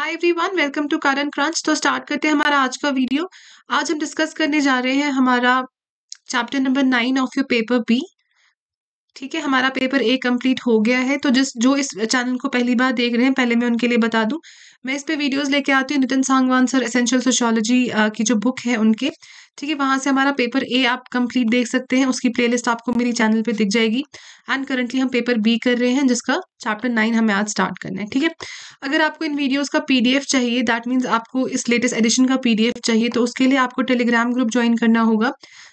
Hi everyone, welcome to current crunch. तो start करते हैं हमारा आज का वीडियो। आज हम डिस्कस करने जा रहे हैं हमारा chapter number 9 of your paper B. ठीक है, हमारा पेपर ए कंप्लीट हो गया है। तो जो इस चैनल को पहली बार देख रहे हैं, पहले मैं उनके लिए बता दूं, मैं इस पे वीडियोस लेके आती हूँ। Nitin Sangwan sir essential sociology की जो बुक है उनके, ठीक है, वहाँ से हमारा पेपर ए आप कंप्लीट देख सकते हैं। उसकी प्लेलिस्ट आपको मेरी चैनल पे दिख जाएगी। एंड करंटली हम पेपर बी कर रहे हैं, जिसका चैप्टर 9 हमें आज स्टार्ट करना है। ठीक है, अगर आपको इन वीडियोस का पीडीएफ चाहिए, दैट मीन्स आपको इस लेटेस्ट एडिशन का पीडीएफ चाहिए, तो उसके लिए आपको टेलीग्राम ग्रुप ज्वाइन करना होगा,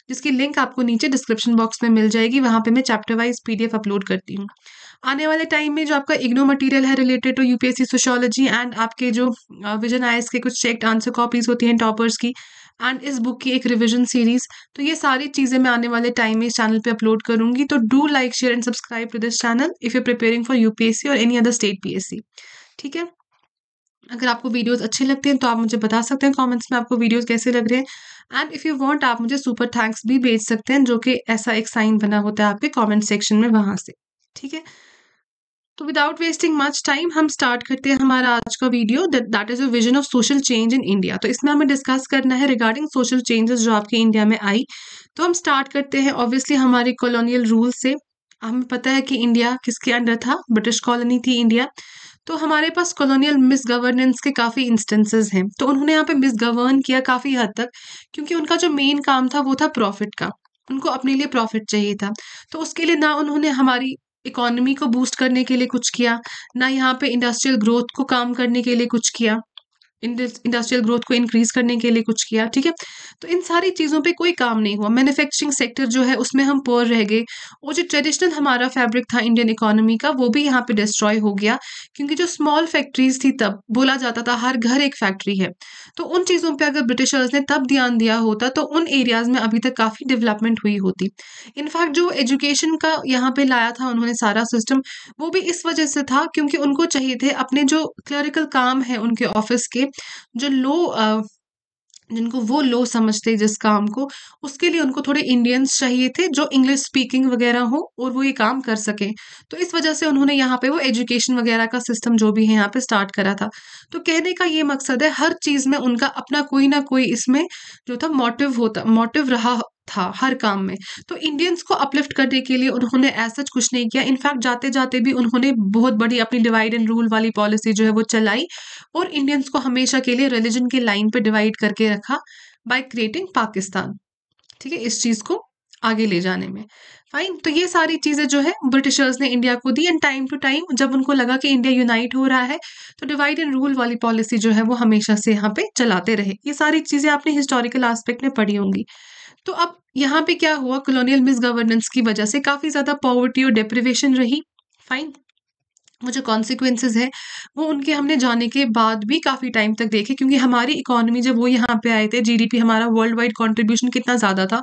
जिसकी लिंक आपको नीचे डिस्क्रिप्शन बॉक्स में मिल जाएगी। वहाँ पे मैं चैप्टर वाइज पीडीएफ अपलोड करती हूँ। आने वाले टाइम में जो आपका इग्नो मटेरियल है related to UPSC sociology and आपके जो विजन आईएएस के कुछ चेक्ड आंसर कॉपीज होती हैं टॉपर्स की, एंड इस बुक की एक रिवीजन सीरीज, तो ये सारी चीज़ें मैं आने वाले टाइम में इस चैनल पे अपलोड करूँगी। तो do like, share and subscribe to this channel if you preparing for UPSC और एनी अदर स्टेट पीएससी। ठीक है, अगर आपको वीडियोस अच्छे लगते हैं तो आप मुझे बता सकते हैं कमेंट्स में आपको वीडियोस कैसे लग रहे हैं। एंड इफ़ यू वांट आप मुझे सुपर थैंक्स भी भेज सकते हैं, जो कि ऐसा एक साइन बना होता है आपके कमेंट सेक्शन में, वहाँ से। ठीक है, तो विदाउट वेस्टिंग मच टाइम हम स्टार्ट करते हैं हमारा आज का video, that is a vision of social change in India. तो इसमें हमें डिस्कस करना है रिगार्डिंग सोशल चेंजेस जो आपके इंडिया में आई। तो हम स्टार्ट करते हैं ऑब्वियसली हमारे कॉलोनियल रूल से। हमें पता है कि इंडिया किसके अंडर था, ब्रिटिश कॉलोनी थी इंडिया। तो हमारे पास कॉलोनियल मिस गवर्नेंस के काफ़ी इंस्टेंसेस हैं। तो उन्होंने यहाँ पे मिस गवर्न किया काफ़ी हद तक, क्योंकि उनका जो मेन काम था वो था प्रॉफिट का। उनको अपने लिए प्रॉफिट चाहिए था। तो उसके लिए ना उन्होंने हमारी इकोनॉमी को बूस्ट करने के लिए कुछ किया, ना यहाँ पे इंडस्ट्रियल ग्रोथ को काम करने के लिए कुछ किया, इंडस्ट्रियल ग्रोथ को इंक्रीज करने के लिए कुछ किया। ठीक है, तो इन सारी चीज़ों पे कोई काम नहीं हुआ। मैन्युफैक्चरिंग सेक्टर जो है उसमें हम पोर रह गए, और जो ट्रेडिशनल हमारा फैब्रिक था इंडियन इकोनॉमी का, वो भी यहाँ पे डिस्ट्रॉय हो गया। क्योंकि जो स्मॉल फैक्ट्रीज थी, तब बोला जाता था हर घर एक फैक्ट्री है, तो उन चीज़ों पर अगर ब्रिटिशर्स ने तब ध्यान दिया होता तो उन एरियाज़ में अभी तक काफ़ी डेवलपमेंट हुई होती। इनफैक्ट जो एजुकेशन का यहाँ पर लाया था उन्होंने सारा सिस्टम, वो भी इस वजह से था क्योंकि उनको चाहिए थे अपने जो क्लरिकल काम है उनके ऑफिस के, जो लो, जिनको वो लो समझते जिस काम को, उसके लिए उनको थोड़े इंडियंस चाहिए थे जो इंग्लिश स्पीकिंग वगैरह हो और वो ये काम कर सकें। तो इस वजह से उन्होंने यहाँ पे वो एजुकेशन वगैरह का सिस्टम जो भी है यहाँ पे स्टार्ट करा था। तो कहने का ये मकसद है हर चीज़ में उनका अपना कोई ना कोई इसमें जो था मोटिव रहा था हर काम में। तो इंडियंस को अपलिफ्ट करने के लिए उन्होंने ऐसा कुछ नहीं किया। इनफैक्ट जाते जाते भी उन्होंने बहुत बड़ी अपनी डिवाइड एंड रूल वाली पॉलिसी जो है वो चलाई, और इंडियंस को हमेशा के लिए रिलीजन के लाइन पे डिवाइड करके रखा बाय क्रिएटिंग पाकिस्तान। ठीक है, इस चीज़ को आगे ले जाने में। फाइन, तो ये सारी चीज़ें जो है ब्रिटिशर्स ने इंडिया को दी, एंड टाइम टू टाइम जब उनको लगा कि इंडिया यूनाइट हो रहा है तो डिवाइड एंड रूल वाली पॉलिसी जो है वो हमेशा से यहाँ पे चलाते रहे। ये सारी चीज़ें आपने हिस्टोरिकल एस्पेक्ट में पढ़ी होंगी। तो अब यहाँ पे क्या हुआ, कॉलोनियल मिस गवर्नेंस की वजह से काफ़ी ज़्यादा पॉवर्टी और डिप्रिवेशन रही। फाइन, वो जो कॉन्सिक्वेंसेज है वो उनके हमने जाने के बाद भी काफ़ी टाइम तक देखे, क्योंकि हमारी इकोनॉमी जब वो यहाँ पे आए थे, जीडीपी हमारा वर्ल्ड वाइड कंट्रीब्यूशन कितना ज़्यादा था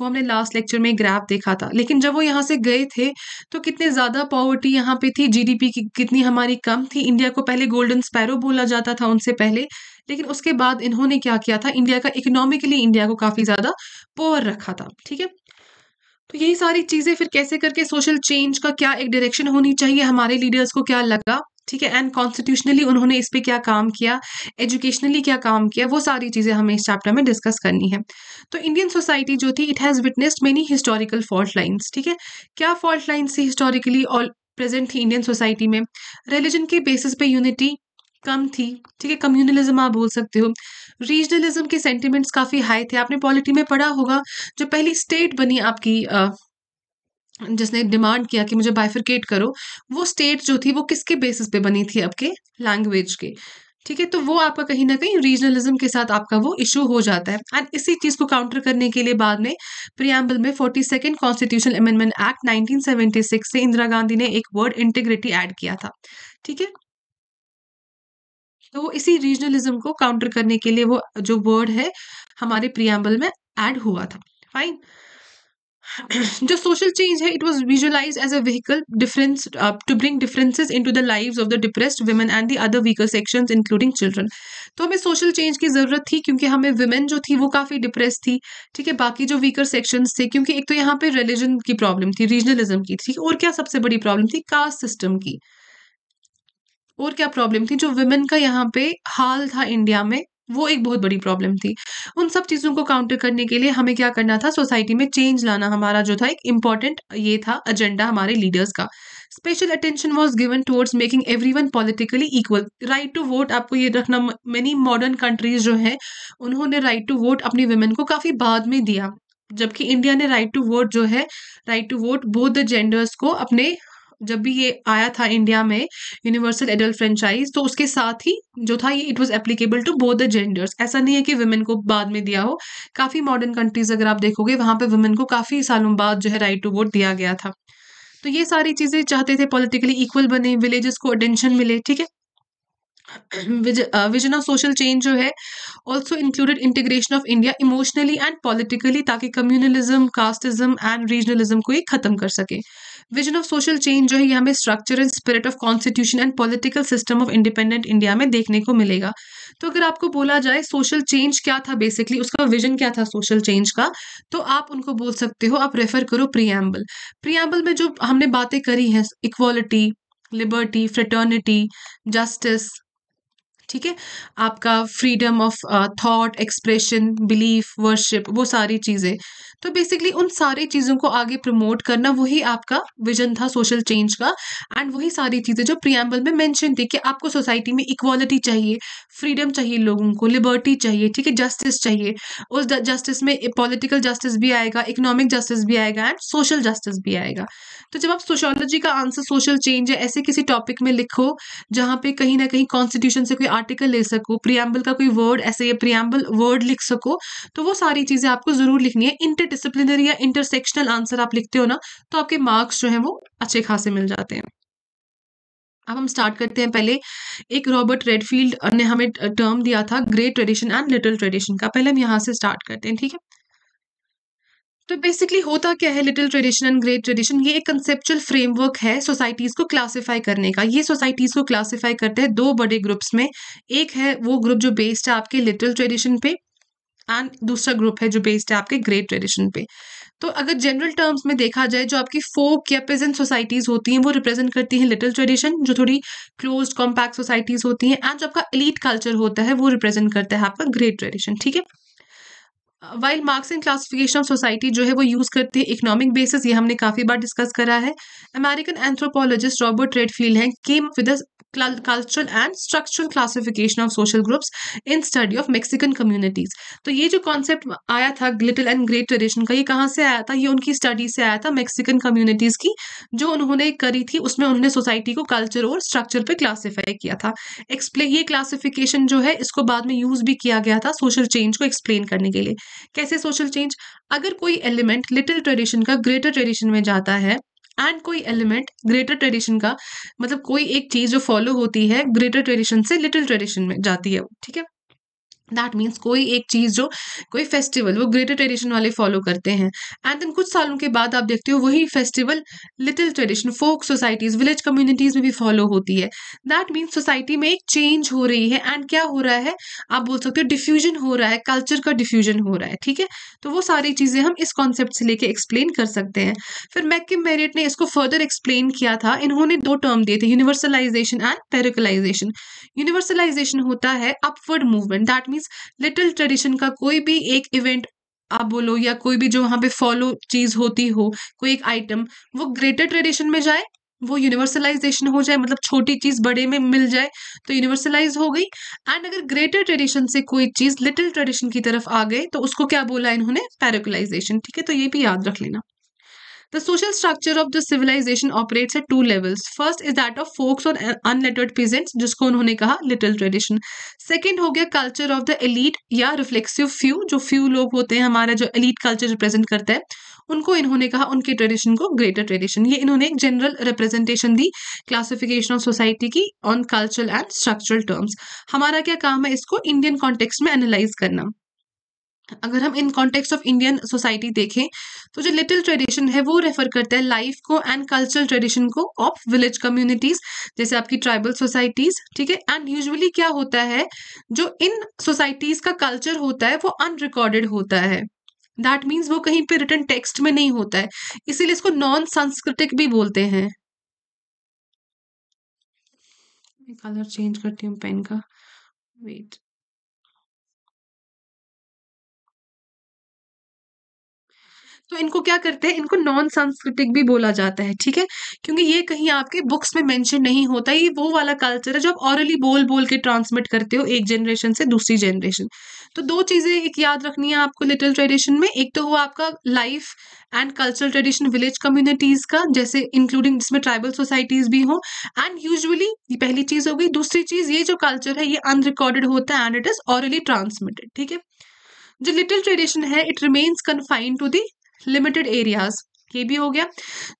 वो हमने लास्ट लेक्चर में ग्राफ देखा था। लेकिन जब वो यहाँ से गए थे तो कितने ज़्यादा पॉवर्टी यहाँ पे थी, जीडीपी की कितनी हमारी कम थी। इंडिया को पहले गोल्डन स्पैरो बोला जाता था उनसे पहले, लेकिन उसके बाद इन्होंने क्या किया था, इंडिया का इकोनॉमिकली इंडिया को काफ़ी ज़्यादा पोअर रखा था। ठीक है, तो यही सारी चीज़ें फिर कैसे करके सोशल चेंज का क्या एक डायरेक्शन होनी चाहिए हमारे लीडर्स को क्या लगा। ठीक है, एंड कॉन्स्टिट्यूशनली उन्होंने इस पे क्या काम किया, एजुकेशनली क्या काम किया, वो सारी चीज़ें हमें इस चैप्टर में डिस्कस करनी है। तो इंडियन सोसाइटी जो थी, it has witnessed many historical fault lines. ठीक है, क्या फॉल्ट लाइन्स थी हिस्टोरिकली और प्रेजेंट थी इंडियन सोसाइटी में। रिलीजन के बेसिस पे यूनिटी कम थी। ठीक है, कम्युनलिज्म आप बोल सकते हो। रीजनलिज्म के सेंटिमेंट्स काफ़ी हाई थे। आपने पॉलिटी में पढ़ा होगा जो पहली स्टेट बनी आपकी जिसने डिमांड किया कि मुझे बाइफरकेट करो, वो स्टेट जो थी वो किसके बेसिस पे बनी थी, आपके लैंग्वेज के। ठीक है, तो वो आपका कहीं ना कहीं रीजनलिज्म के साथ आपका वो इशू हो जाता है। एंड इसी चीज़ को काउंटर करने के लिए बाद में प्रियम्बल में 42वां कॉन्स्टिट्यूशनल अमेंडमेंट एक्ट 1976 से इंदिरा गांधी ने एक वर्ड इंटीग्रिटी ऐड किया था। ठीक है, तो इसी रीजनलिज्म को काउंटर करने के लिए वो जो वर्ड है हमारे प्रियम्बल में ऐड हुआ था। फाइन, जो सोशल चेंज है it was visualised as a vehicle difference to bring differences into the lives of the depressed women and the other weaker sections including children. तो हमें सोशल चेंज की ज़रूरत थी क्योंकि हमें वुमेन जो थी वो काफ़ी डिप्रेस थी। ठीक है, बाकी जो वीकर सेक्शंस थे, क्योंकि एक तो यहाँ पे रिलीजन की प्रॉब्लम थी, रीजनलिज्म की थी, और क्या सबसे बड़ी प्रॉब्लम थी, कास्ट सिस्टम की। और क्या प्रॉब्लम थी जो विमेन का यहाँ पे हाल था इंडिया में, वो एक बहुत बड़ी प्रॉब्लम थी। उन सब चीज़ों को काउंटर करने के लिए हमें क्या करना था, सोसाइटी में चेंज लाना हमारा जो था एक इम्पॉर्टेंट ये था एजेंडा हमारे लीडर्स का। Special attention was given towards making everyone politically equal. Right to vote आपको ये रखना, मैनी मॉडर्न कंट्रीज जो हैं उन्होंने राइट टू वोट अपनी वुमेन को काफ़ी बाद में दिया, जबकि इंडिया ने राइट टू वोट जो है, right to vote both the genders को अपने, जब भी ये आया था इंडिया में यूनिवर्सल एडल्ट फ्रेंचाइज, तो उसके साथ ही जो था ये it was applicable to both the genders. ऐसा नहीं है कि वुमेन को बाद में दिया हो, काफ़ी मॉडर्न कंट्रीज अगर आप देखोगे वहाँ पे वुमेन को काफ़ी सालों बाद जो है राइट टू वोट दिया गया था। तो ये सारी चीज़ें चाहते थे, पॉलिटिकली इक्वल बने, विलेजेस को अटेंशन मिले, ठीक है। विजन ऑफ सोशल चेंज जो है also included integration of India emotionally and politically, ताकि कम्युनलिज्म, कास्टिज्म एंड रीजनलिज्म को ये खत्म कर सके। विजन ऑफ सोशल चेंज जो है ये हमें structure and spirit of constitution and political system of independent India में देखने को मिलेगा। तो अगर आपको बोला जाए सोशल चेंज क्या था, बेसिकली उसका विजन क्या था सोशल चेंज का, तो आप उनको बोल सकते हो, आप रेफर करो प्रियम्बल। प्रियम्बल में जो हमने बातें करी हैं, इक्वालिटी, लिबर्टी, फ्रेटर्निटी, जस्टिस, ठीक है, आपका freedom of thought, expression, belief, worship, वो सारी चीज़ें। तो बेसिकली उन सारी चीज़ों को आगे प्रमोट करना वही आपका विजन था सोशल चेंज का, एंड वही सारी चीज़ें जो प्रियम्बल में मेंशन थी कि आपको सोसाइटी में इक्वालिटी चाहिए, फ्रीडम चाहिए लोगों को, लिबर्टी चाहिए, ठीक है, जस्टिस चाहिए। उस जस्टिस में पॉलिटिकल जस्टिस भी आएगा, इकोनॉमिक जस्टिस भी आएगा एंड सोशल जस्टिस भी आएगा। तो जब आप सोशियोलॉजी का आंसर सोशल चेंज है, ऐसे किसी टॉपिक में लिखो जहाँ पे कहीं ना कहीं कॉन्स्टिट्यूशन से कोई आर्टिकल ले सको, प्रियम्बल का कोई वर्ड, ऐसे ये प्रियम्बल वर्ड लिख सको, तो वो सारी चीज़ें आपको ज़रूर लिखनी है। इंटरडिसिप्लिनरी या इंटरसेक्शनल आंसर आप लिखते हो ना, तो आपके मार्क्स जो हैं वो अच्छे खासे मिल जाते हैं। अब हम स्टार्ट करते हैं। पहले एक रॉबर्ट रेडफील्ड ने हमें टर्म दिया था great tradition and little tradition का, पहले हम यहाँ से स्टार्ट करते हैं, ठीक है। तो बेसिकली होता क्या है little tradition and great tradition, ये एक कंसेप्चुअल फ्रेमवर्क है सोसाइटीज़ को क्लासिफाई करने का। ये सोसाइटीज़ को क्लासिफाई करते हैं दो बड़े ग्रुप्स में, एक है वो ग्रुप जो बेस्ड है आपके लिटिल ट्रेडिशन पे एंड दूसरा ग्रुप है जो बेस्ड है आपके ग्रेट ट्रेडिशन पे। तो अगर जनरल टर्म्स में देखा जाए, जो आपकी फोक या पेजेंट सोसाइटीज़ होती हैं वो रिप्रेजेंट करती हैं लिटिल ट्रेडिशन, जो थोड़ी क्लोज्ड कॉम्पैक्ट सोसाइटीज़ होती हैं, एंड जो आपका एलीट कल्चर होता है वो रिप्रेजेंट करता है आपका ग्रेट ट्रेडिशन, ठीक है। While Marx and classification of society जो है वो यूज़ करते हैं इकोनॉमिक बेसिस, ये हमने काफ़ी बार डिस्कस करा है। अमेरिकन एंथ्रोपोलॉजिस्ट रॉबर्ट रेडफील्ड हैं came with a cultural and structural classification of social groups in study of Mexican communities. तो ये जो कॉन्सेप्ट आया था लिटिल एंड ग्रेट ट्रेडिशन का, ये कहाँ से आया था, ये उनकी स्टडी से आया था मेक्सिकन कम्युनिटीज़ की, जो उन्होंने करी थी। उसमें उन्होंने सोसाइटी को कल्चर और स्ट्रक्चर पे क्लासीफाई किया था। ये क्लासिफिकेशन जो है इसको बाद में यूज़ भी किया गया था सोशल चेंज को एक्सप्लेन करने के लिए। कैसे सोशल चेंज, अगर कोई एलिमेंट लिटिल ट्रेडिशन का ग्रेटर ट्रेडिशन में जाता है एंड कोई एलिमेंट ग्रेटर ट्रेडिशन का, मतलब कोई एक चीज़ जो फॉलो होती है ग्रेटर ट्रेडिशन से लिटिल ट्रेडिशन में जाती है, ठीक है। दैट मीन्स कोई एक चीज़ जो, कोई फेस्टिवल वो ग्रेटर ट्रेडिशन वाले फॉलो करते हैं, एंड देन कुछ सालों के बाद आप देखते हो वही festival little tradition folk societies, village communities में भी फॉलो होती है। दैट मीन्स सोसाइटी में एक चेंज हो रही है, एंड क्या हो रहा है, आप बोल सकते हो डिफ्यूजन हो रहा है, कल्चर का डिफ्यूजन हो रहा है, ठीक है। तो वो सारी चीज़ें हम इस कॉन्सेप्ट से लेके एक्सप्लेन कर सकते हैं। फिर मैककिम मैरियट ने इसको फर्दर एक्सप्लेन किया था। इन्होंने दो टर्म दिए थे, यूनिवर्सलाइजेशन एंड पेरिकलाइजेशन। यूनिवर्सलाइजेशन होता है upward movement, that means little tradition का कोई भी एक इवेंट आप बोलो या कोई भी जो वहाँ पे फॉलो चीज होती हो, कोई एक आइटम वो ग्रेटर ट्रेडिशन में जाए, वो यूनिवर्सलाइजेशन हो जाए, मतलब छोटी चीज़ बड़े में मिल जाए तो यूनिवर्सलाइज हो गई। एंड अगर ग्रेटर ट्रेडिशन से कोई चीज़ लिटिल ट्रेडिशन की तरफ आ गई तो उसको क्या बोला इन्होंने, पेरिकलाइजेशन, ठीक है। तो ये भी याद रख लेना। The social structure of the civilization operates at two levels. First is that of folks or unlettered peasants, जिसको उन्होंने कहा little tradition. Second हो गया culture of the elite या reflexive few, जो few लोग होते हैं हमारा जो elite culture represent करता है, उनको इन्होंने कहा उनके tradition को greater tradition. ये इन्होंने एक general representation the classification of society की on cultural and structural terms. हमारा क्या काम है इसको Indian context में analyze करना। अगर हम in context of Indian society देखें तो जो लिटिल ट्रेडिशन है वो रेफर करता है लाइफ को एंड कल्चरल ट्रेडिशन को ऑफ विलेज कम्युनिटीज, जैसे आपकी ट्राइबल सोसाइटीज, ठीक है। एंड यूजुअली क्या होता है, जो इन सोसाइटीज का कल्चर होता है वो अनरिकॉर्डेड होता है, दैट मीन्स वो कहीं पे रिटन टेक्स्ट में नहीं होता है, इसीलिए इसको नॉन सांस्कृतिक भी बोलते हैं। मैं कलर चेंज करती हूँ पेन का, वेट। तो इनको क्या करते हैं, इनको नॉन सांस्कृतिक भी बोला जाता है, ठीक है, क्योंकि ये कहीं आपके बुक्स में मेंशन नहीं होता। ये वो वाला कल्चर है जो आप ऑरली बोल बोल के ट्रांसमिट करते हो एक जनरेशन से दूसरी जनरेशन। तो दो चीज़ें एक याद रखनी है आपको लिटिल ट्रेडिशन में, एक तो हुआ आपका life and cultural tradition village communities का, जैसे इंक्लूडिंग जिसमें ट्राइबल सोसाइटीज़ भी हों, एंड यूजुअली ये पहली चीज़ हो गई। दूसरी चीज़ ये जो कल्चर है ये अनरिकॉर्डेड होता है and it is orally transmitted, ठीक है। जो लिटिल ट्रेडिशन है it remains confined to the limited areas, ये भी हो गया।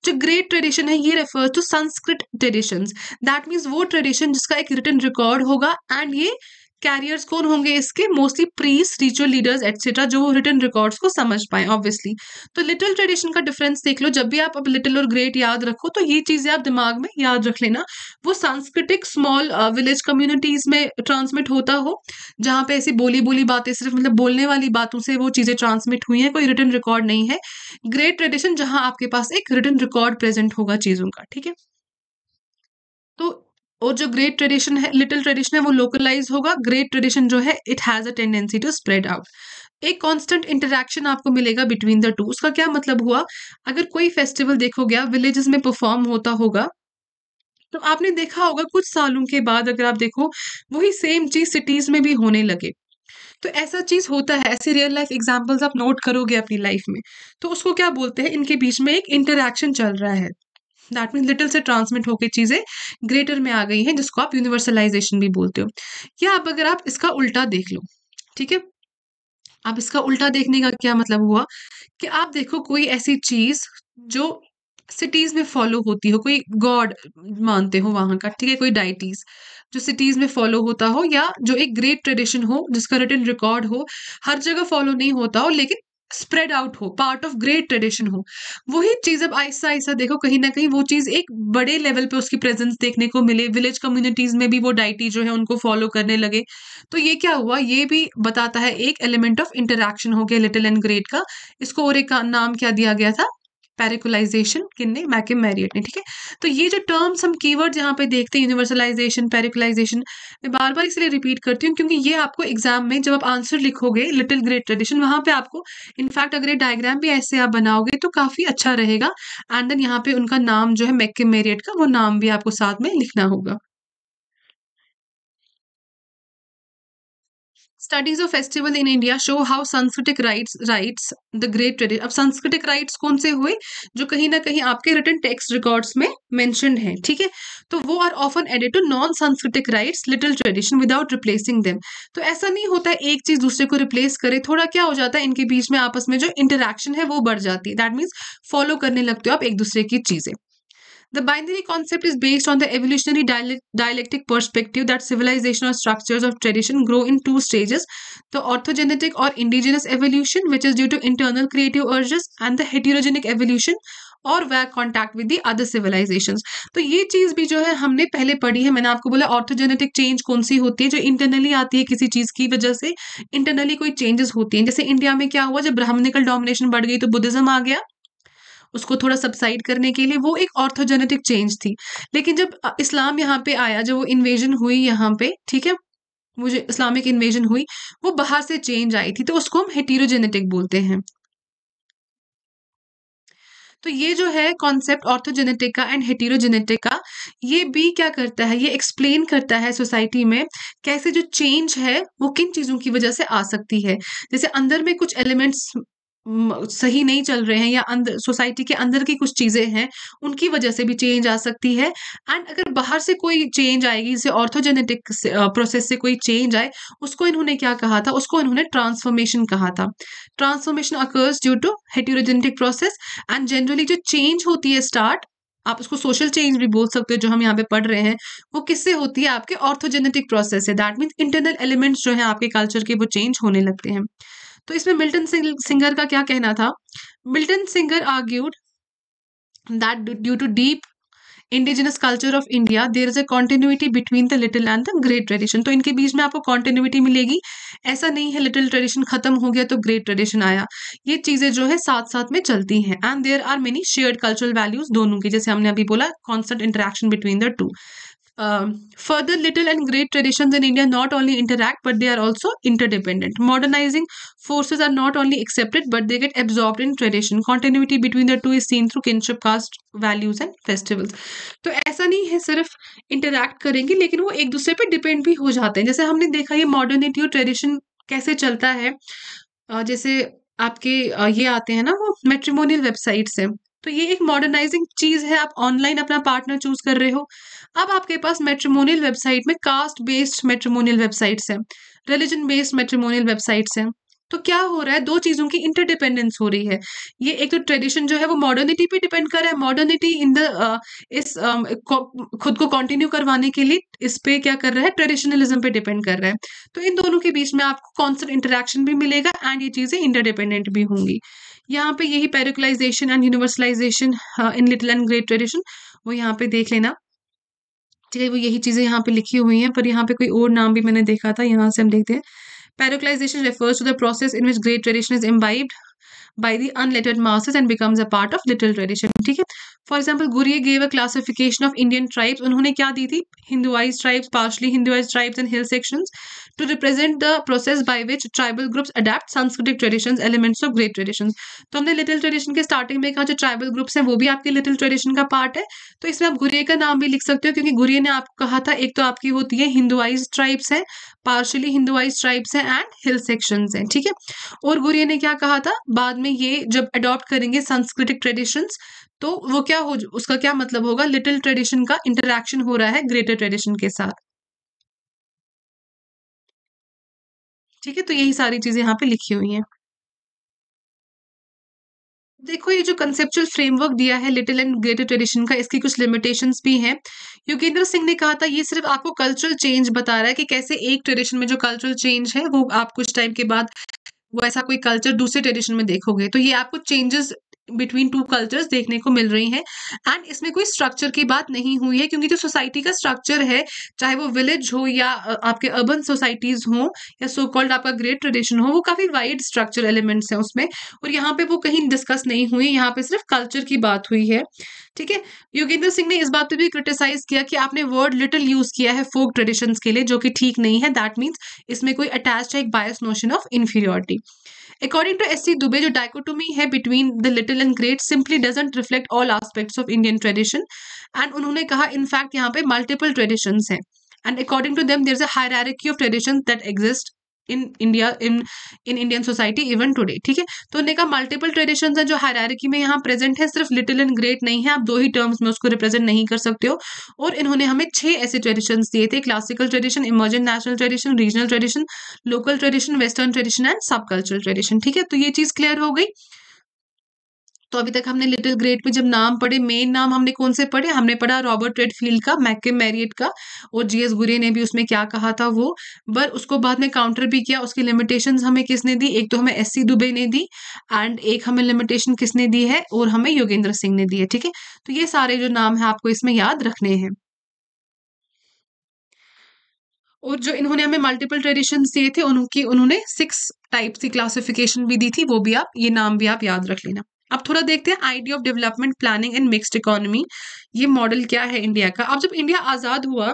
जो ग्रेट ट्रेडिशन है ये refers to Sanskrit traditions, that means वो ट्रेडिशन जिसका एक रिटन रिकॉर्ड होगा, एंड ये कैरियर्स कौन होंगे इसके, mostly priest, ritual leaders etcetera, जो रिटन रिकॉर्ड्स को समझ पाए ऑब्वियसली। तो लिटिल ट्रेडिशन का डिफरेंस देख लो, जब भी आप अब लिटिल और ग्रेट याद रखो तो ये चीज़ें आप दिमाग में याद रख लेना। वो सांस्कृतिक स्मॉल विलेज कम्युनिटीज़ में ट्रांसमिट होता हो जहाँ पे ऐसी बोली बोली बातें, सिर्फ मतलब बोलने वाली बातों से वो चीज़ें ट्रांसमिट हुई हैं, कोई रिटन रिकॉर्ड नहीं है। ग्रेट ट्रेडिशन जहाँ आपके पास एक रिटन रिकॉर्ड प्रेजेंट होगा चीज़ों का, ठीक है। तो और जो ग्रेट ट्रेडिशन है, लिटिल ट्रेडिशन है वो लोकलाइज होगा, ग्रेट ट्रेडिशन जो है it has a tendency to spread out. एक कांस्टेंट इंटरेक्शन आपको मिलेगा बिटवीन द टू। उसका क्या मतलब हुआ, अगर कोई फेस्टिवल देखो गया विलेजेस में परफॉर्म होता होगा तो आपने देखा होगा कुछ सालों के बाद अगर आप देखो वही सेम चीज़ सिटीज़ में भी होने लगे। तो ऐसा चीज़ होता है, ऐसे रियल लाइफ एग्जाम्पल्स आप नोट करोगे अपनी लाइफ में। तो उसको क्या बोलते हैं, इनके बीच में एक इंटरेक्शन चल रहा है, दैट मीन्स लिटिल से ट्रांसमिट होकर चीज़ें ग्रेटर में आ गई हैं, जिसको आप यूनिवर्सलाइजेशन भी बोलते हो। या आप अगर आप इसका उल्टा देख लो, ठीक है, आप इसका उल्टा देखने का क्या मतलब हुआ कि आप देखो कोई ऐसी चीज़ जो सिटीज़ में फॉलो होती हो, कोई गॉड मानते हो वहाँ का, ठीक है, कोई डाइटीज़ जो सिटीज़ में फॉलो होता हो, या जो एक ग्रेट ट्रेडिशन हो जिसका रिटन रिकॉर्ड हो, हर जगह फॉलो नहीं होता हो लेकिन स्प्रेड आउट हो, पार्ट ऑफ ग्रेट ट्रेडिशन हो, वही चीज़ अब ऐसा ऐसा देखो कहीं ना कहीं वो चीज़ एक बड़े लेवल पे उसकी प्रेजेंस देखने को मिले, विलेज कम्युनिटीज़ में भी वो डाइटी जो है उनको फॉलो करने लगे। तो ये क्या हुआ, ये भी बताता है एक एलिमेंट ऑफ इंटरेक्शन हो गया लिटिल एंड ग्रेट का। इसको और एक नाम क्या दिया गया था, पैरिकुलाइजेशन, किन्ने, मैकिम मैरियट ने, ठीक है। तो ये जो टर्म्स हम कीवर्ड यहाँ पे देखते हैं, यूनिवर्सलाइजेशन, पैरिकुलाइजेशन, मैं बार बार इसलिए रिपीट करती हूँ क्योंकि ये आपको एग्जाम में जब आप आंसर लिखोगे लिटिल ग्रेट ट्रेडिशन, वहाँ पे आपको इनफैक्ट अगर ये डायग्राम भी ऐसे आप बनाओगे तो काफ़ी अच्छा रहेगा। एंड देन यहाँ पे उनका नाम जो है मैकिम मैरियट का, वो नाम भी आपको साथ में लिखना होगा। Studies of festival in India show how सांस्कृतिक राइट्स द ग्रेट ट्रेडिशन। अब सांस्कृतिक राइट्स कौन से हुए, जो कहीं ना कहीं आपके रिटन टेक्स्ट रिकॉर्ड्स में मेंशन्ड है, ठीक है। तो वो are often added to non सांस्कृतिक rites little tradition without replacing them. तो ऐसा नहीं होता है एक चीज़ दूसरे को रिप्लेस करे, थोड़ा क्या हो जाता है इनके बीच में आपस में जो इंटरेक्शन है वो बढ़ जाती है, दैट मीन्स फॉलो करने लगते हो आप एक दूसरे की चीज़ें। The binary concept is based on the evolutionary dialectic perspective that civilization or structures of tradition grow in two stages, the orthogenetic or indigenous evolution, which is due to internal creative urges, and the heterogenic evolution और वह contact with the other civilisations. तो ये चीज़ भी जो है हमने पहले पढ़ी है, मैंने आपको बोला ऑर्थोजेनेटिक चेंज कौन सी होती है, जो इंटरनली आती है, किसी चीज़ की वजह से इंटरनली कोई चेंजेस होती हैं। जैसे इंडिया में क्या हुआ, जब ब्राह्मणिकल डोमिनेशन बढ़ गई तो बुद्धिज्म आ गया उसको थोड़ा सबसाइड करने के लिए, वो एक ऑर्थोजेनेटिक चेंज थी। लेकिन जब इस्लाम यहाँ पे आया, जब वो इन्वेजन हुई यहाँ पे, ठीक है, मुझे इस्लामिक इन्वेजन हुई, वो बाहर से चेंज आई थी, तो उसको हम हेटेरोजेनेटिक बोलते हैं। तो ये जो है कॉन्सेप्ट ऑर्थोजेनेटिक का एंड हेटेरोजेनेटिक का, ये भी क्या करता है, ये एक्सप्लेन करता है सोसाइटी में कैसे जो चेंज है वो किन चीज़ों की वजह से आ सकती है। जैसे अंदर में कुछ एलिमेंट्स सही नहीं चल रहे हैं, या अंदर सोसाइटी के अंदर की कुछ चीज़ें हैं, उनकी वजह से भी चेंज आ सकती है। एंड अगर बाहर से कोई चेंज आएगी, जैसे ऑर्थोजेनेटिक प्रोसेस से कोई चेंज आए, उसको इन्होंने क्या कहा था, उसको इन्होंने ट्रांसफॉर्मेशन कहा था। Transformation occurs due to heterogenetic process, and generally जो चेंज होती है स्टार्ट, आप उसको सोशल चेंज भी बोल सकते हो, जो हम यहाँ पे पढ़ रहे हैं, वो किससे होती है, आपके ऑर्थोजेनेटिक प्रोसेस से, दैट मीन्स इंटरनल एलिमेंट्स जो हैं आपके कल्चर के वो चेंज होने लगते हैं। तो इसमें मिल्टन सिंगर का क्या कहना था, Milton Singer argued that due to deep indigenous culture of India there is a continuity between the little and the great tradition. तो इनके बीच में आपको कॉन्टिन्यूटी मिलेगी, ऐसा नहीं है लिटिल ट्रेडिशन खत्म हो गया तो ग्रेट ट्रेडिशन आया, ये चीज़ें जो है साथ साथ में चलती हैं। And there are many shared cultural values दोनों की, जैसे हमने अभी बोला constant interaction between the two. Further, little and great traditions in India not only interact but they are also interdependent. Modernizing forces are not only accepted but they get absorbed in tradition. Continuity between the two is seen through kinship, caste, values and festivals. तो ऐसा नहीं है सिर्फ interact करेंगे लेकिन वो एक दूसरे पे depend भी हो जाते हैं. जैसे हमने देखा ये modernity और tradition कैसे चलता है, जैसे आपके ये आते हैं ना वो मैट्रिमोनियल वेबसाइट से, तो ये एक मॉडर्नाइजिंग चीज़ है. आप ऑनलाइन अपना पार्टनर चूज कर रहे हो. अब आपके पास मैट्रिमोनियल वेबसाइट में कास्ट बेस्ड मैट्रिमोनियल वेबसाइट्स हैं, रिलीजन बेस्ड मैट्रिमोनियल वेबसाइट्स हैं. तो क्या हो रहा है, दो चीज़ों की इंटरडिपेंडेंस हो रही है. ये एक तो ट्रेडिशन जो है वो मॉडर्निटी पे डिपेंड कर रहा है. मॉडर्निटी खुद को कंटिन्यू करवाने के लिए इस पे क्या कर रहा है, ट्रेडिशनलिज्म पे डिपेंड कर रहा है. तो इन दोनों के बीच में आपको कॉन्स्टेंट इंटरेक्शन भी मिलेगा एंड ये चीज़ें इंटरडिपेंडेंट भी होंगी. यहाँ पे यही parochialisation and universalisation in little and great tradition, वो यहाँ पे देख लेना ठीक है. वो यही चीज़ें यहाँ पे लिखी हुई हैं, पर यहाँ पे कोई और नाम भी मैंने देखा था. यहाँ से हम देखते हैं Parochialization refers to the process in which great tradition is imbibed by the unlettered masses and becomes a part of little tradition. ठीक है. For example, Ghurye gave a classification of Indian tribes. उन्होंने क्या दी थी? Hinduized tribes, partially Hinduized tribes, and hill sections to represent the process by which tribal groups adapt Sanskritic traditions, elements of great traditions. तो हमने little tradition के starting में कहा जो tribal groups हैं वो भी आपके little tradition का part है. तो इसमें आप Ghurye का नाम भी लिख सकते हो क्योंकि Ghurye ने आपको कहा था एक तो आपकी होती है Hinduized tribes हैं, partially Hinduized tribes हैं and hill sections हैं. ठीक है. और Ghurye ने क्या कहा था बाद में, ये जब अडॉप्ट करेंगे संस्कृतिक ट्रेडिशंस तो वो क्या हो, उसका क्या मतलब होगा, लिटिल ट्रेडिशन का इंटरैक्शन हो रहा है ग्रेटर ट्रेडिशन के साथ. ठीक है. तो यही सारी चीजें यहाँ पे लिखी हुई हैं. देखो ये जो कंसेप्चुअल फ्रेमवर्क दिया है लिटिल एंड ग्रेटर ट्रेडिशन का, इसकी कुछ लिमिटेशंस भी हैं. योगेंद्र सिंह ने कहा था ये सिर्फ आपको कल्चरल चेंज बता रहा है कि कैसे एक ट्रेडिशन में जो कल्चरल चेंज है वो आप कुछ टाइम के बाद वैसा कोई कल्चर दूसरे ट्रेडिशन में देखोगे. तो ये आपको चेंजेस बिटवीन टू कल्चर्स देखने को मिल रही हैं एंड इसमें कोई स्ट्रक्चर की बात नहीं हुई है क्योंकि जो सोसाइटी का स्ट्रक्चर है चाहे वो विलेज हो या आपके अर्बन सोसाइटीज हो या सो कॉल्ड आपका ग्रेट ट्रेडिशन हो, वो काफ़ी वाइड स्ट्रक्चर एलिमेंट्स हैं उसमें और यहाँ पे वो कहीं डिस्कस नहीं हुई. यहाँ पे सिर्फ कल्चर की बात हुई है. ठीक है. योगेंद्र सिंह ने इस बात पे भी क्रिटिसाइज किया कि आपने वर्ड लिटिल यूज किया है फोक ट्रेडिशंस के लिए जो कि ठीक नहीं है. दैट मीन्स इसमें कोई अटैच्ड है एक bias notion of inferiority. According to S.C. Dube, जो dichotomy है between the little and great simply doesn't reflect all aspects of Indian tradition. And उन्होंने कहा in fact यहाँ पे multiple traditions हैं. And according to them, there's a hierarchy of traditions that exist in India in Indian society even today. ठीक है. तो उन्होंने कहा multiple traditions हैं जो hierarchy में यहाँ present है, सिर्फ little and great नहीं है. आप दो ही terms में उसको represent नहीं कर सकते हो. और इन्होंने हमें 6 ऐसे traditions दिए थे, classical tradition, emergent national tradition, regional tradition, local tradition, western tradition and subcultural tradition. ठीक है. तो ये चीज़ clear हो गई. तो अभी तक हमने लिटिल ग्रेट में जब नाम पढ़े, मेन नाम हमने कौन से पढ़े, हमने पढ़ा रॉबर्ट रेडफील्ड का, मैककिम मैरियट का और जीएस गुरे ने भी उसमें क्या कहा था वो, पर उसको बाद में काउंटर भी किया. उसकी लिमिटेशंस हमें किसने दी, एक तो हमें एससी दुबे ने दी एंड एक हमें लिमिटेशन किसने दी है और हमें योगेंद्र सिंह ने दी है. ठीक है. तो ये सारे जो नाम है आपको इसमें याद रखने हैं. और जो इन्होंने हमें मल्टीपल ट्रेडिशंस दिए थे उनकी उन्होंने 6 टाइप्स की क्लासिफिकेशन भी दी थी, वो भी आप ये नाम भी आप याद रख लेना. अब थोड़ा देखते हैं idea of development planning and mixed economy. ये मॉडल क्या है इंडिया का. अब जब इंडिया आज़ाद हुआ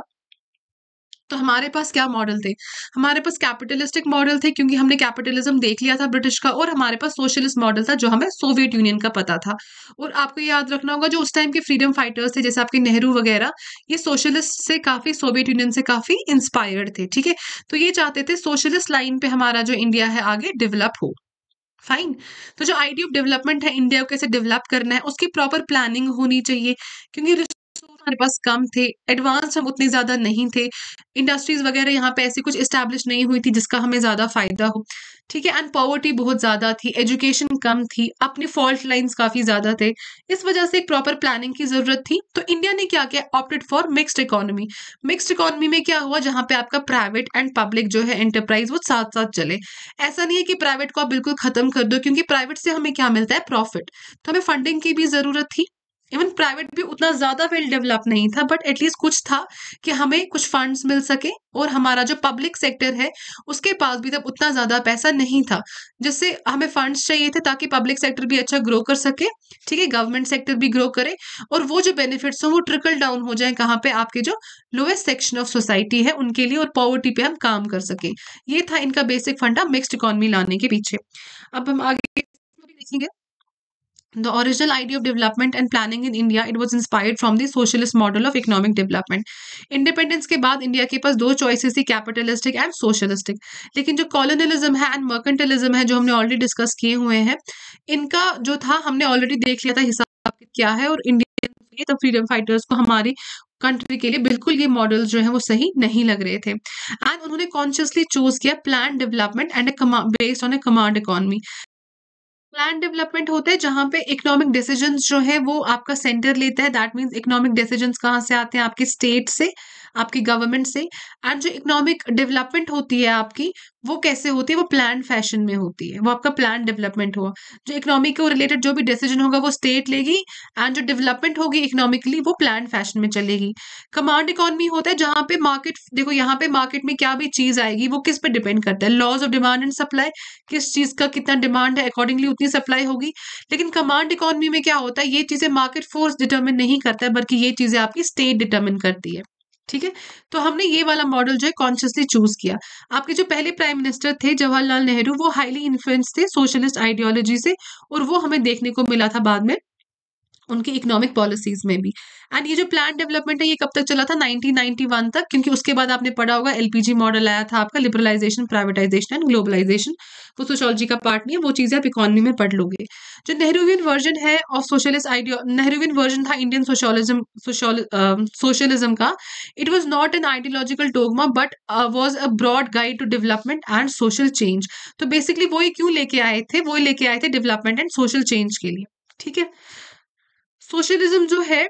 तो हमारे पास क्या मॉडल थे, हमारे पास कैपिटलिस्टिक मॉडल थे क्योंकि हमने कैपिटलिज्म देख लिया था ब्रिटिश का, और हमारे पास सोशलिस्ट मॉडल था जो हमें सोवियत यूनियन का पता था. और आपको याद रखना होगा जो उस टाइम के फ्रीडम फाइटर्स थे जैसे आपके नेहरू वगैरह, ये सोशलिस्ट से काफ़ी सोवियत यूनियन से काफ़ी इंस्पायर्ड थे. ठीक है. तो ये चाहते थे सोशलिस्ट लाइन पर हमारा जो इंडिया है आगे डेवलप हो. फाइन. तो जो आइडिया ऑफ डेवलपमेंट है, इंडिया को कैसे डेवलप करना है उसकी प्रॉपर प्लानिंग होनी चाहिए क्योंकि रिसोर्स हमारे पास कम थे, एडवांस हम उतने ज़्यादा नहीं थे, इंडस्ट्रीज वगैरह यहाँ पे ऐसी कुछ इस्टेब्लिश नहीं हुई थी जिसका हमें ज़्यादा फायदा हो. ठीक है. एंड पॉवर्टी बहुत ज़्यादा थी, एजुकेशन कम थी, अपने फॉल्ट लाइन्स काफ़ी ज़्यादा थे, इस वजह से एक प्रॉपर प्लानिंग की ज़रूरत थी. तो इंडिया ने क्या किया, opted for mixed economy. Mixed economy में क्या हुआ, जहाँ पे आपका प्राइवेट एंड पब्लिक जो है एंटरप्राइज वो साथ साथ चले. ऐसा नहीं है कि प्राइवेट को आप बिल्कुल ख़त्म कर दो क्योंकि प्राइवेट से हमें क्या मिलता है, प्रॉफिट. तो हमें फंडिंग की भी ज़रूरत थी. इवन प्राइवेट भी उतना ज्यादा वेल डेवलप नहीं था, बट एटलीस्ट कुछ था कि हमें कुछ फंड्स मिल सके, और हमारा जो पब्लिक सेक्टर है उसके पास भी तब उतना ज्यादा पैसा नहीं था, जिससे हमें फंड्स चाहिए थे ताकि पब्लिक सेक्टर भी अच्छा ग्रो कर सके, ठीक है, गवर्नमेंट सेक्टर भी ग्रो करे, और वो जो बेनिफिट्स हों वो ट्रिकल डाउन हो जाए कहाँ पे, आपके जो लोएस्ट सेक्शन ऑफ सोसाइटी है उनके लिए, और पॉवर्टी पे हम काम कर सके। ये था इनका बेसिक फंडा मिक्स्ड इकोनॉमी लाने के पीछे। अब हम आगे देखेंगे। The original idea of development and planning in India, it was inspired from the socialist model of economic development. Independence के बाद इंडिया के पास दो choices थी, capitalistic and socialistic. लेकिन जो colonialism है and mercantilism है, जो हमने already discuss किए हुए हैं, इनका जो था हमने already देख लिया था हिसाब क्या है, और इंडिया तो फ्रीडम फाइटर्स को हमारी कंट्री के लिए बिल्कुल ये मॉडल जो है वो सही नहीं लग रहे थे, एंड उन्होंने कॉन्शियसली चूज किया plan development and based on a command economy. Plan development होता है जहाँ पे इकोनॉमिक डिसीजंस जो है वो आपका सेंटर लेता है, दैट मीन्स इकोनॉमिक डिसीजंस कहाँ से आते हैं, आपके स्टेट से, आपकी गवर्नमेंट से, एंड जो इकोनॉमिक डेवलपमेंट होती है आपकी वो कैसे होती है, वो प्लान फैशन में होती है, वो आपका प्लान डेवलपमेंट हुआ। जो इकोनॉमी को रिलेटेड जो भी डिसीजन होगा वो स्टेट लेगी, एंड जो डेवलपमेंट होगी इकोनॉमिकली वो प्लान फैशन में चलेगी। कमांड इकोनॉमी होता है जहाँ पे मार्केट, देखो यहाँ पे मार्केट में क्या भी चीज़ आएगी वो किस पे डिपेंड करता है, laws of demand and supply, किस चीज़ का कितना डिमांड है अकॉर्डिंगली उतनी सप्लाई होगी। लेकिन कमांड इकोनॉमी में क्या होता है, ये चीज़ें मार्केट फोर्स डिटर्मिन नहीं करता है, बल्कि ये चीज़ें आपकी स्टेट डिटर्मिन करती है, ठीक है। तो हमने ये वाला मॉडल जो है कॉन्शियसली चूज किया। आपके जो पहले प्राइम मिनिस्टर थे जवाहरलाल नेहरू, वो हाईली इन्फ्लुएंस थे सोशलिस्ट आइडियोलॉजी से, और वो हमें देखने को मिला था बाद में उनकी इकोनॉमिक पॉलिसीज में भी। एंड ये जो प्लान डेवलपमेंट है ये कब तक चला था, 1991 तक, क्योंकि उसके बाद आपने पढ़ा होगा एलपीजी मॉडल आया था आपका, लिबरलाइजेशन, प्राइवेटाइजेशन एंड ग्लोबलाइजेशन, वो सोशियोलॉजी का पार्ट नहीं है, वो चीज़ें आप इकोनॉमी में पढ़ लोगे। जो नेहरूवियन वर्जन है of socialist audio, Nehruvian version था इंडियन सोशलिज्म का। It was not an ideological dogma but was a broad guide to development and social change. तो बेसिकली वो ही क्यों लेके आए थे, वो ही लेके आए थे डेवलपमेंट एंड सोशल चेंज के लिए, ठीक है। सोशलिज्म जो है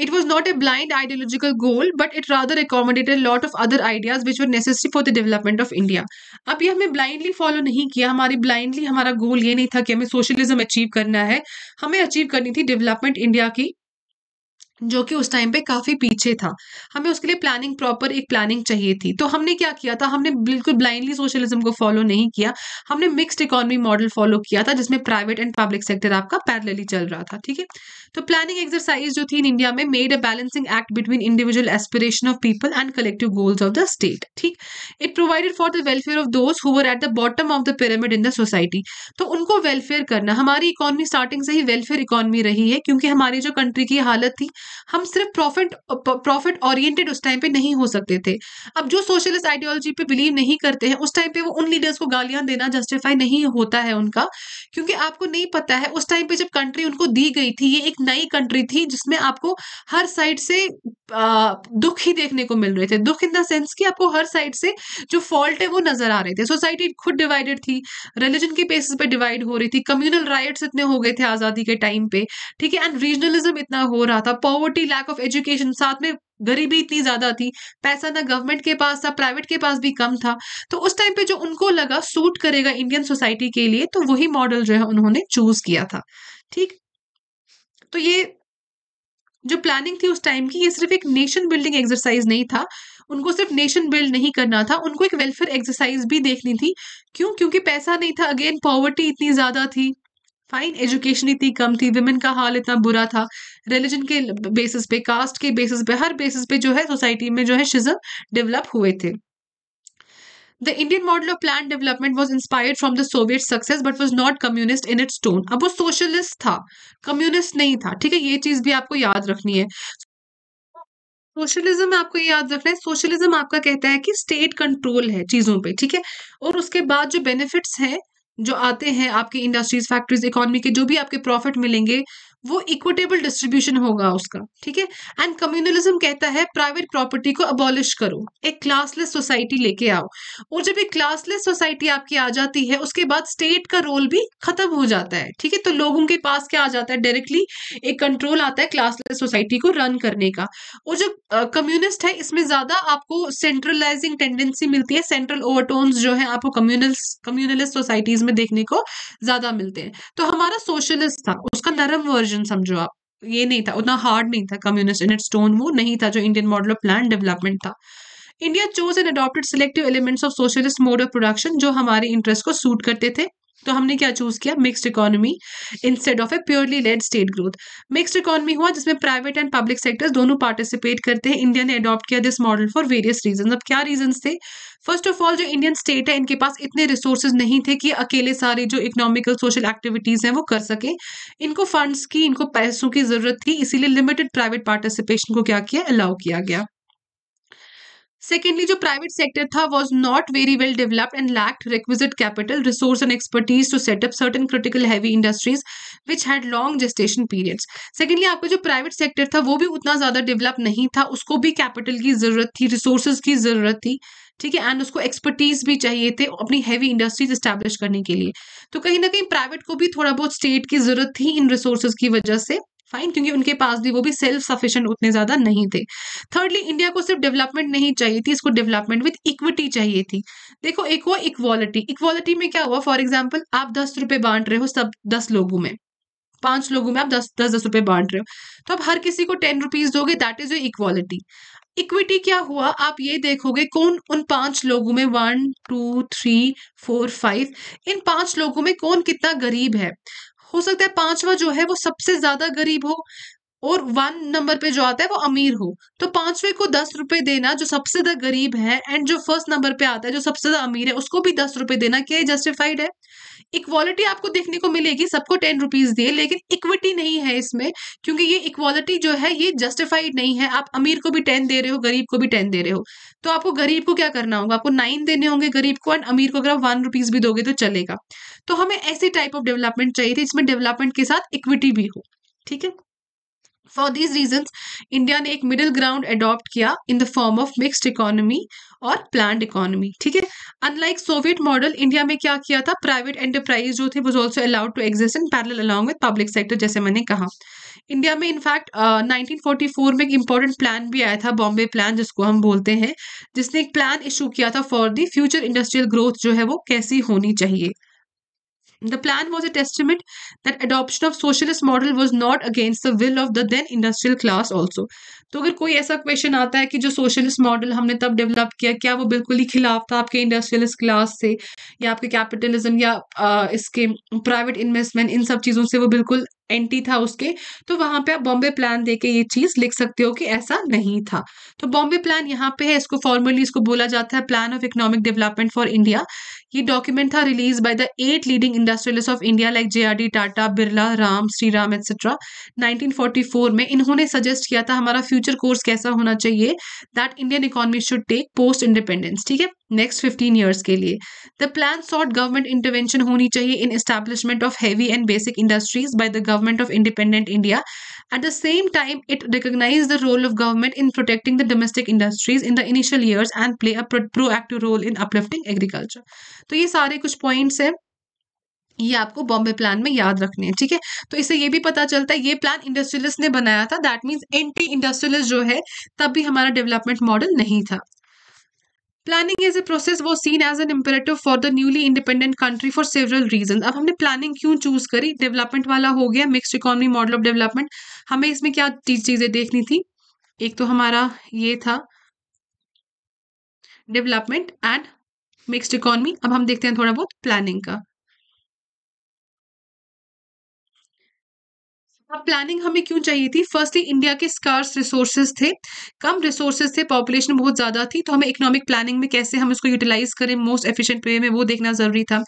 it was not a blind ideological goal but it rather accommodated lot of other ideas which were necessary for the development of India. अब ये हमें ब्लाइंडली फॉलो नहीं किया, हमारा गोल ये नहीं था कि हमें सोशलिज्म अचीव करना है, हमें अचीव करनी थी डेवलपमेंट इंडिया की, जो कि उस टाइम पे काफ़ी पीछे था। हमें उसके लिए प्लानिंग, प्रॉपर एक प्लानिंग चाहिए थी। तो हमने क्या किया था, हमने बिल्कुल ब्लाइंडली सोशलिज्म को फॉलो नहीं किया, हमने मिक्स्ड इकोनॉमी मॉडल फॉलो किया था जिसमें प्राइवेट एंड पब्लिक सेक्टर आपका पैरेलली चल रहा था, ठीक है। तो प्लानिंग एक्सरसाइज जो थी इन इंडिया में, made a balancing act between individual aspiration of people and collective goals of the state, ठीक। It provided for the welfare of those who were at the bottom of the pyramid in the society. तो उनको welfare करना, हमारी economy starting से ही welfare economy रही है, क्योंकि हमारी जो कंट्री की हालत थी, हम सिर्फ प्रॉफिट ओरिएंटेड उस टाइम पे नहीं हो सकते थे। अब जो सोशलिस्ट आइडियोलॉजी पे बिलीव नहीं करते हैं उस टाइम पे, वो उन लीडर्स को गालियां देना जस्टिफाई नहीं होता है उनका, क्योंकि आपको नहीं पता है उस टाइम पे जब कंट्री उनको दी गई थी, ये एक नई कंट्री थी जिसमें आपको हर साइड से दुख ही देखने को मिल रहे थे, दुख इन द सेंस कि आपको हर साइड से जो फॉल्ट है वो नजर आ रहे थे। सोसाइटी खुद डिवाइडेड थी, रिलीजन के बेसिस पे डिवाइड हो रही थी, कम्युनल राइट्स इतने हो गए थे आजादी के टाइम पे, ठीक है, एंड रीजनलिज्म इतना हो रहा था, पॉवर्टी, लैक ऑफ एजुकेशन, साथ में गरीबी इतनी ज्यादा थी, पैसा ना गवर्नमेंट के पास था, प्राइवेट के पास भी कम था। तो उस टाइम पे जो उनको लगा सूट करेगा इंडियन सोसाइटी के लिए, तो वही मॉडल जो है उन्होंने चूज किया था, ठीक। तो ये जो प्लानिंग थी उस टाइम की, ये सिर्फ एक नेशन बिल्डिंग एक्सरसाइज नहीं था, उनको सिर्फ नेशन बिल्ड नहीं करना था, उनको एक वेलफेयर एक्सरसाइज भी देखनी थी। क्यों? क्योंकि पैसा नहीं था, अगेन पॉवर्टी इतनी ज्यादा थी, फाइन एजुकेशन इतनी कम थी, विमेन का हाल इतना बुरा था, रिलीजन के बेसिस पे, कास्ट के बेसिस पे, हर बेसिस पे जो है सोसाइटी में जो है शिज़म डेवलप हुए थे। The Indian model of planned development was inspired from the Soviet success but was not communist in its tone. अब वो socialist था, communist नहीं था, ठीक है, ये चीज भी आपको याद रखनी है। सोशलिज्म आपको याद रखना है, सोशलिज्म आपका कहता है कि स्टेट कंट्रोल है चीजों पे, ठीक है, और उसके बाद जो बेनिफिट्स हैं जो आते हैं आपके इंडस्ट्रीज, फैक्ट्रीज, इकोनॉमी के जो भी आपके प्रॉफिट मिलेंगे वो इक्विटेबल डिस्ट्रीब्यूशन होगा उसका, ठीक है। एंड कम्युनलिज्म कहता है प्राइवेट प्रॉपर्टी को अबॉलिश करो, एक क्लासलेस सोसाइटी लेके आओ, और जब एक क्लासलेस सोसाइटी आपकी आ जाती है उसके बाद स्टेट का रोल भी खत्म हो जाता है, ठीक है। तो लोगों के पास क्या आ जाता है, डायरेक्टली एक कंट्रोल आता है क्लासलेस सोसाइटी को रन करने का। और जो कम्युनिस्ट है इसमें ज्यादा आपको सेंट्रलाइजिंग टेंडेंसी मिलती है, सेंट्रल ओवरटोन्स जो है आपको कम्युनलिस्ट सोसाइटीज में देखने को ज्यादा मिलते हैं। तो हमारा सोशलिस्ट था, उसका नरम वर्जन समझो आप, ये नहीं था, उतना हार्ड नहीं था कम्युनिस्ट इन इट्स टोन, वो नहीं था जो Indian model of plan development था। India chose and adopted selective elements of socialist mode of production जो हमारे इंटरेस्ट को सूट करते थे। तो हमने क्या चूज किया? Mixed economy instead of a purely led state growth. Mixed economy हुआ जिसमें प्राइवेट एंड पब्लिक सेक्टर्स दोनों पार्टिसिपेट करते हैं। इंडिया ने अडॉप्ट किया this model for various reasons. अब क्या रीजंस थे? फर्स्ट ऑफ ऑल जो इंडियन स्टेट है इनके पास इतने रिसोर्सेज नहीं थे कि अकेले सारी जो इकोनॉमिकल सोशल एक्टिविटीज हैं वो कर सके। इनको फंड्स की, इनको पैसों की जरूरत थी, इसीलिए लिमिटेड प्राइवेट पार्टिसिपेशन को क्या किया? अलाउ किया गया। सेकेंडली जो प्राइवेट सेक्टर था was not very well developed and lacked requisite capital resource and expertise to set up certain critical heavy industries which had long gestation periods. Secondly आपका जो private sector था वो भी उतना ज़्यादा डेवलप नहीं था, उसको भी कैपिटल की जरूरत थी, रिसोर्सेज की जरूरत थी, ठीक है, एंड उसको एक्सपर्टीज भी चाहिए थे अपनी हैवी इंडस्ट्रीज इस्टेब्लिश करने के लिए। तो कहीं ना कहीं प्राइवेट को भी थोड़ा बहुत स्टेट की जरूरत थी इन रिसोर्सेज की वजह से, फाइन, क्योंकि उनके पास भी, वो भी सेल्फ सफिशिएंट उतने ज्यादा नहीं थे। थर्डली इंडिया को सिर्फ डेवलपमेंट नहीं चाहिए थी, इसको डेवलपमेंट विद इक्विटी चाहिए थी। देखो एक हुआ इक्वालिटी, इक्वालिटी में क्या हुआ? फॉर एग्जांपल आप 10 रुपए बांट रहे हो सब 10 लोगों में, 5 लोगों में आप 10-10 रुपए बांट रहे हो, तो आप हर किसी को 10 रुपीज दोगे, that is your equality. Equity क्या हुआ? आप ये देखोगे कौन उन 5 लोगों में 1 2 3 4 5 इन 5 लोगों में कौन कितना गरीब है। हो सकता है 5वां जो है वो सबसे ज्यादा गरीब हो और 1 नंबर पे जो आता है वो अमीर हो, तो 5वें को 10 रुपए देना जो सबसे ज्यादा गरीब है एंड जो फर्स्ट नंबर पे आता है जो सबसे ज्यादा अमीर है उसको भी 10 रुपए देना, क्या जस्टिफाइड है? इक्वालिटी आपको देखने को मिलेगी, सबको 10 रुपीज दिए, लेकिन इक्विटी नहीं है इसमें, क्योंकि ये इक्वालिटी जो है ये जस्टिफाइड नहीं है। आप अमीर को भी 10 दे रहे हो, गरीब को भी 10 दे रहे हो, तो आपको गरीब को क्या करना होगा? आपको 9 देने होंगे गरीब को, एंड अमीर को अगर आप 1 रुपीज भी दोगे तो चलेगा। तो हमें ऐसी टाइप ऑफ डेवलपमेंट चाहिए थी जिसमें डेवलपमेंट के साथ इक्विटी भी हो, ठीक है। फॉर दीज रीजंस इंडिया ने एक मिडिल ग्राउंड अडॉप्ट किया in the form of mixed economy और प्लान्ड इकोनॉमी, ठीक है। अनलाइक सोवियत मॉडल इंडिया में क्या किया था? प्राइवेट एंटरप्राइज जो थे was also allowed to exist in parallel along with public sector, जैसे मैंने कहा। इंडिया में इनफैक्ट 1944 में एक इम्पॉर्टेंट प्लान भी आया था, बॉम्बे प्लान जिसको हम बोलते हैं, जिसने एक प्लान इशू किया था for the future industrial growth जो है वो कैसी होनी चाहिए। The plan was a testament that adoption of socialist model was not against the will of the then industrial class also. तो अगर कोई ऐसा क्वेश्चन आता है कि जो सोशलिस्ट मॉडल हमने तब डेवलप किया क्या वो बिल्कुल ही खिलाफ था आपके इंडस्ट्रियलिस्ट क्लास से या आपके कैपिटलिज्म या इसके प्राइवेट इन्वेस्टमेंट, इन सब चीज़ों से वो बिल्कुल एंटी था उसके, तो वहाँ पे आप बॉम्बे प्लान देके ये चीज़ लिख सकते हो कि ऐसा नहीं था। तो बॉम्बे प्लान यहाँ पे है, इसको फॉर्मली इसको बोला जाता है plan of economic development for India. ये डॉक्यूमेंट था release by the 8 leading industrialist of India like JRD. Tata, Birla, Ram, Shriram etcetera. 1944 में इन्होंने सजेस्ट किया था हमारा फ्यूचर कोर्स कैसा होना चाहिए, that Indian economy should take post independence, ठीक है, नेक्स्ट 15 ईयर्स के लिए। The plan sought government intervention होनी चाहिए in establishment of heavy and basic industries by the Government of Independent India. At the same time, it recognized the role of government in protecting the domestic industries in the initial years and play a proactive role in uplifting agriculture. तो ये सारे कुछ points हैं, ये आपको Bombay plan में याद रखने हैं, ठीक है। तो इससे ये भी पता चलता है ये प्लान इंडस्ट्रियलिस्ट ने बनाया था, दैट मीन्स एंटी इंडस्ट्रियलिस्ट जो है तब भी हमारा डेवलपमेंट मॉडल नहीं था। प्लानिंग एज ए प्रोसेस वो seen as an imperative for the newly independent country for several reason. अब हमने प्लानिंग क्यों चूज करी? डेवलपमेंट वाला हो गया mixed economy model of development, हमें इसमें क्या चीजें देखनी थी? एक तो हमारा ये था डेवलपमेंट एंड मिक्स्ड इकोनॉमी। अब हम देखते हैं थोड़ा बहुत प्लानिंग का। अब प्लानिंग हमें क्यों चाहिए थी? फर्स्टली इंडिया के स्कार्स रिसोर्सेज थे, कम रिसोर्सेज थे, पॉपुलेशन बहुत ज़्यादा थी, तो हमें इकोनॉमिक प्लानिंग में कैसे हम इसको यूटिलाइज करें मोस्ट एफिशिएंट वे में वो देखना ज़रूरी था।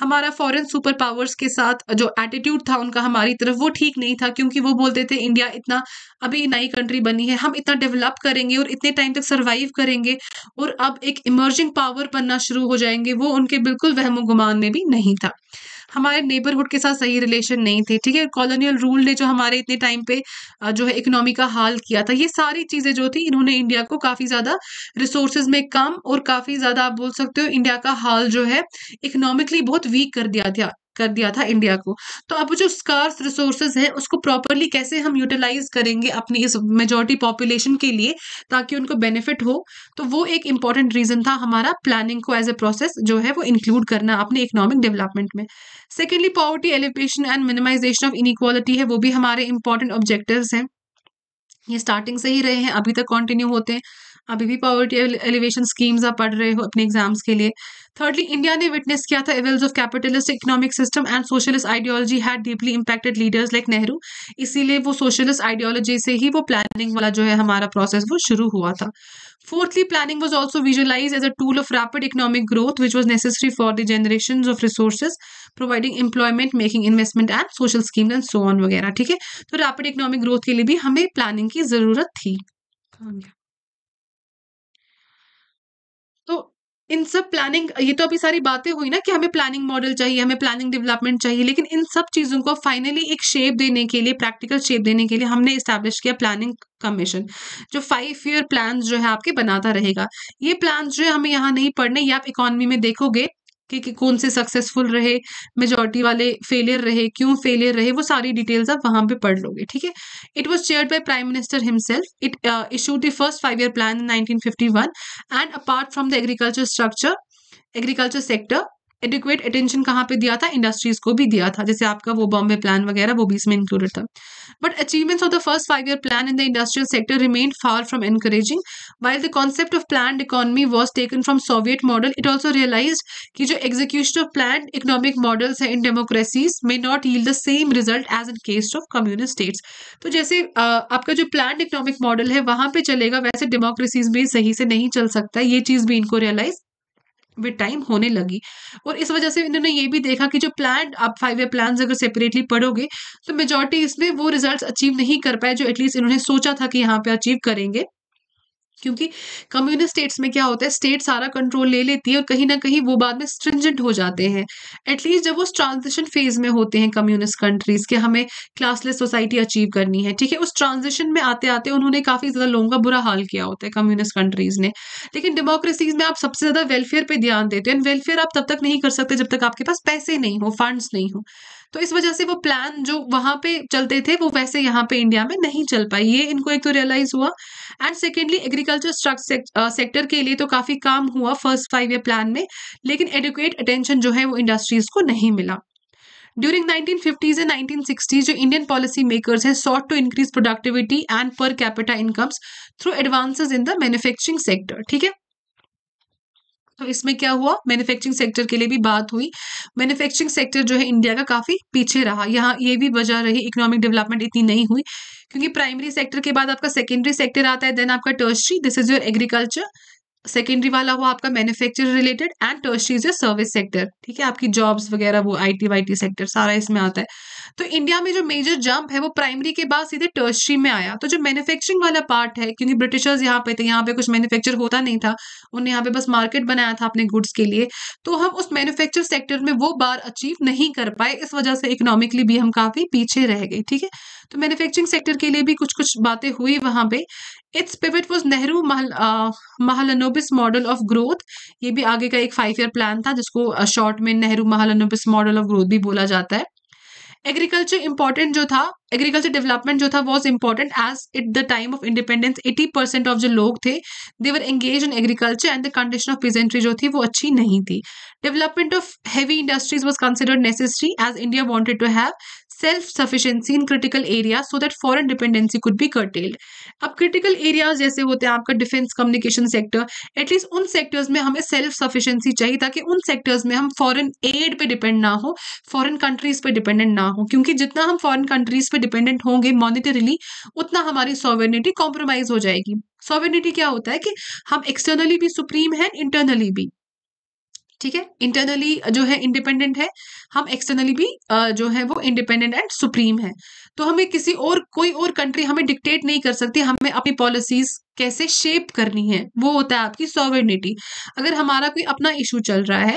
हमारा फॉरेन सुपर पावर्स के साथ जो एटीट्यूड था उनका हमारी तरफ वो ठीक नहीं था, क्योंकि वो बोलते थे इंडिया इतना अभी नई कंट्री बनी है, हम इतना डेवलप करेंगे और इतने टाइम तक सर्वाइव करेंगे और अब एक इमर्जिंग पावर बनना शुरू हो जाएंगे, वो उनके बिल्कुल वहम गुमान में भी नहीं था। हमारे नेबरहुड के साथ सही रिलेशन नहीं थे, ठीक है। कॉलोनियल रूल ने जो हमारे इतने टाइम पे जो है इकोनॉमी का हाल किया था, ये सारी चीज़ें जो थी इन्होंने इंडिया को काफ़ी ज़्यादा रिसोर्सेज में कम और काफ़ी ज़्यादा आप बोल सकते हो इंडिया का हाल जो है इकोनॉमिकली बहुत वीक कर दिया था। कर दिया था इंडिया को। तो अब जो स्कार्स रिसोर्सेज है उसको प्रॉपरली कैसे हम यूटिलाइज करेंगे अपनी इस मेजॉरिटी पॉपुलेशन के लिए ताकि उनको बेनिफिट हो, तो वो एक इम्पॉर्टेंट रीजन था हमारा प्लानिंग को एज ए प्रोसेस जो है वो इंक्लूड करना अपने इकोनॉमिक डेवलपमेंट में। Secondly poverty alleviation and minimisation of inequality है, वो भी हमारे इंपॉर्टेंट ऑब्जेक्टिव्स हैं, ये स्टार्टिंग से ही रहे हैं, अभी तक कंटिन्यू होते हैं, अभी भी पॉवर्टी एलिवेशन स्कीम्स आप पढ़ रहे हो अपने एग्जाम्स के लिए। थर्डली इंडिया ने विटनेस किया था evils of capitalist economic system and socialist ideology had deeply impacted leaders like Nehru, इसीलिए वो सोशलिस्ट आइडियोलॉजी से ही वो प्लानिंग वाला जो है हमारा प्रोसेस वो शुरू हुआ था। Fourthly planning was also visualise as a tool of rapid economic growth which was necessary for the generation of resources providing employment making investment and social scheme and so on वगैरह। ठीक है, तो rapid economic growth के लिए भी हमें planning की जरूरत थी। तो इन सब प्लानिंग, ये तो अभी सारी बातें हुई ना कि हमें प्लानिंग मॉडल चाहिए, हमें प्लानिंग डेवलपमेंट चाहिए, लेकिन इन सब चीज़ों को फाइनली एक शेप देने के लिए, प्रैक्टिकल शेप देने के लिए हमने इस्टेब्लिश किया प्लानिंग कमीशन, जो 5 ईयर प्लान जो है आपके बनाता रहेगा। ये प्लान जो है हमें यहाँ नहीं पढ़ने, ये आप इकोनॉमी में देखोगे कि कौन से सक्सेसफुल रहे, मेजॉरिटी वाले फेलियर रहे, क्यों फेलियर रहे, वो सारी डिटेल्स आप वहाँ पे पढ़ लोगे। ठीक है, it was chaired by prime minister himself, it issued the first 5 year plan in 1951 and apart from the agriculture sector adequate attention कहाँ पे दिया था, इंडस्ट्रीज को भी दिया था, जैसे आपका वो बॉम्बे प्लान वगैरह वो भी इसमें इंक्लूडेड था। But achievements of the first 5 year plan in the industrial sector remained far from encouraging. While the concept of planned economy was taken from Soviet model, it also realise कि जो execution of planned economic models है in democracies may not yield the same result as in case of communist states. तो जैसे आपका जो planned economic model है वहाँ पे चलेगा, वैसे डेमोक्रेसीज भी सही से नहीं चल सकता, ये चीज़ भी इनको रियलाइज विद टाइम होने लगी। और इस वजह से इन्होंने ये भी देखा कि जो प्लान, आप 5 ईयर प्लान्स अगर सेपरेटली पढ़ोगे तो मेजॉरिटी इसमें वो रिजल्ट्स अचीव नहीं कर पाए जो एटलीस्ट इन्होंने सोचा था कि यहाँ पे अचीव करेंगे, क्योंकि कम्युनिस्ट स्टेट्स में क्या होता है, स्टेट सारा कंट्रोल ले लेती है और कहीं ना कहीं वो बाद में स्ट्रिंजेंट हो जाते हैं, एटलीस्ट जब वो ट्रांजिशन फेज में होते हैं कम्युनिस्ट कंट्रीज के, हमें क्लासलेस सोसाइटी अचीव करनी है। ठीक है, उस ट्रांजिशन में आते आते उन्होंने काफ़ी ज़्यादा लोगों का बुरा हाल किया होता है कम्युनिस्ट कंट्रीज ने। लेकिन डेमोक्रेसीज में आप सबसे ज़्यादा वेलफेयर पर ध्यान देते हैं, वेलफेयर आप तब तक नहीं कर सकते जब तक आपके पास पैसे नहीं हो, फंड्स नहीं हो, तो इस वजह से वो प्लान जो वहाँ पे चलते थे वो वैसे यहाँ पे इंडिया में नहीं चल पाई, ये इनको एक तो रियलाइज हुआ। एंड सेकेंडली एग्रीकल्चर सेक्टर के लिए तो काफ़ी काम हुआ फर्स्ट 5 ईयर प्लान में, लेकिन एडिक्वेट अटेंशन जो है वो इंडस्ट्रीज को नहीं मिला। ड्यूरिंग 1950s एंड 1960s जो इंडियन पॉलिसी मेकर्स हैं sought to increase productivity and per capita incomes through advances in the manufacturing sector. ठीक है, तो इसमें क्या हुआ, मैन्युफैक्चरिंग सेक्टर के लिए भी बात हुई, मैन्युफैक्चरिंग सेक्टर जो है इंडिया का काफ़ी पीछे रहा, यहाँ ये भी वजह रही, इकोनॉमिक डेवलपमेंट इतनी नहीं हुई, क्योंकि प्राइमरी सेक्टर के बाद आपका सेकेंडरी सेक्टर आता है, देन आपका tertiary, this is your agriculture, secondary वाला हुआ आपका manufacture related and tertiary is your service sector. ठीक है, आपकी जॉब्स वगैरह वो आईटी वाईटी सेक्टर सारा इसमें आता है। तो इंडिया में जो मेजर जंप है वो प्राइमरी के बाद सीधे टर्शरी में आया। तो जो मैन्युफैक्चरिंग वाला पार्ट है, क्योंकि ब्रिटिशर्स यहाँ पे थे, यहाँ पे कुछ मैन्युफैक्चर होता नहीं था, उन्हें यहाँ पे बस मार्केट बनाया था अपने गुड्स के लिए, तो हम उस मैन्युफैक्चर सेक्टर में वो बार अचीव नहीं कर पाए, इस वजह से इकोनॉमिकली भी हम काफ़ी पीछे रह गए। ठीक है, तो मैन्युफैक्चरिंग सेक्टर के लिए भी कुछ कुछ बातें हुई वहाँ पे। Its pivot was Nehru Mahalanobis model of growth, ये भी आगे का एक 5 ईयर प्लान था जिसको शॉर्ट में Nehru Mahalanobis model of growth भी बोला जाता है। एग्रीकल्चर इंपॉर्टेंट जो था, एग्रीकल्चर डेवलपमेंट जो था was important as at the time of independence 80% of जो लोग थे they were engage in agriculture and the condition of peasantry जो थी वो अच्छी नहीं थी। Development of heavy industries was considered necessary as India wanted to have self sufficiency in critical area so that foreign dependency could be curtailed. अब critical areas जैसे होते हैं आपका डिफेंस, कम्युनिकेशन सेक्टर, एटलीस्ट उन सेक्टर्स में हमें self sufficiency चाहिए ताकि उन सेक्टर्स में हम फॉरेन एड पे डिपेंड ना हो, फॉरेन कंट्रीज पे डिपेंडेंट ना हो, क्योंकि जितना हम फॉरेन कंट्रीज पे डिपेंडेंट होंगे मॉनिटरीली उतना हमारी सॉवरेनिटी कॉम्प्रोमाइज हो जाएगी। सॉवरेनिटी क्या होता है कि हम एक्सटर्नली भी सुप्रीम है, इंटरनली भी। ठीक है, इंटरनली जो है इंडिपेंडेंट है हम, एक्सटर्नली भी जो है वो इंडिपेंडेंट एंड सुप्रीम है, तो हमें किसी और, कोई और कंट्री हमें डिक्टेट नहीं कर सकती हमें अपनी पॉलिसीज कैसे शेप करनी है, वो होता है आपकी सॉवरेनिटी। अगर हमारा कोई अपना इशू चल रहा है,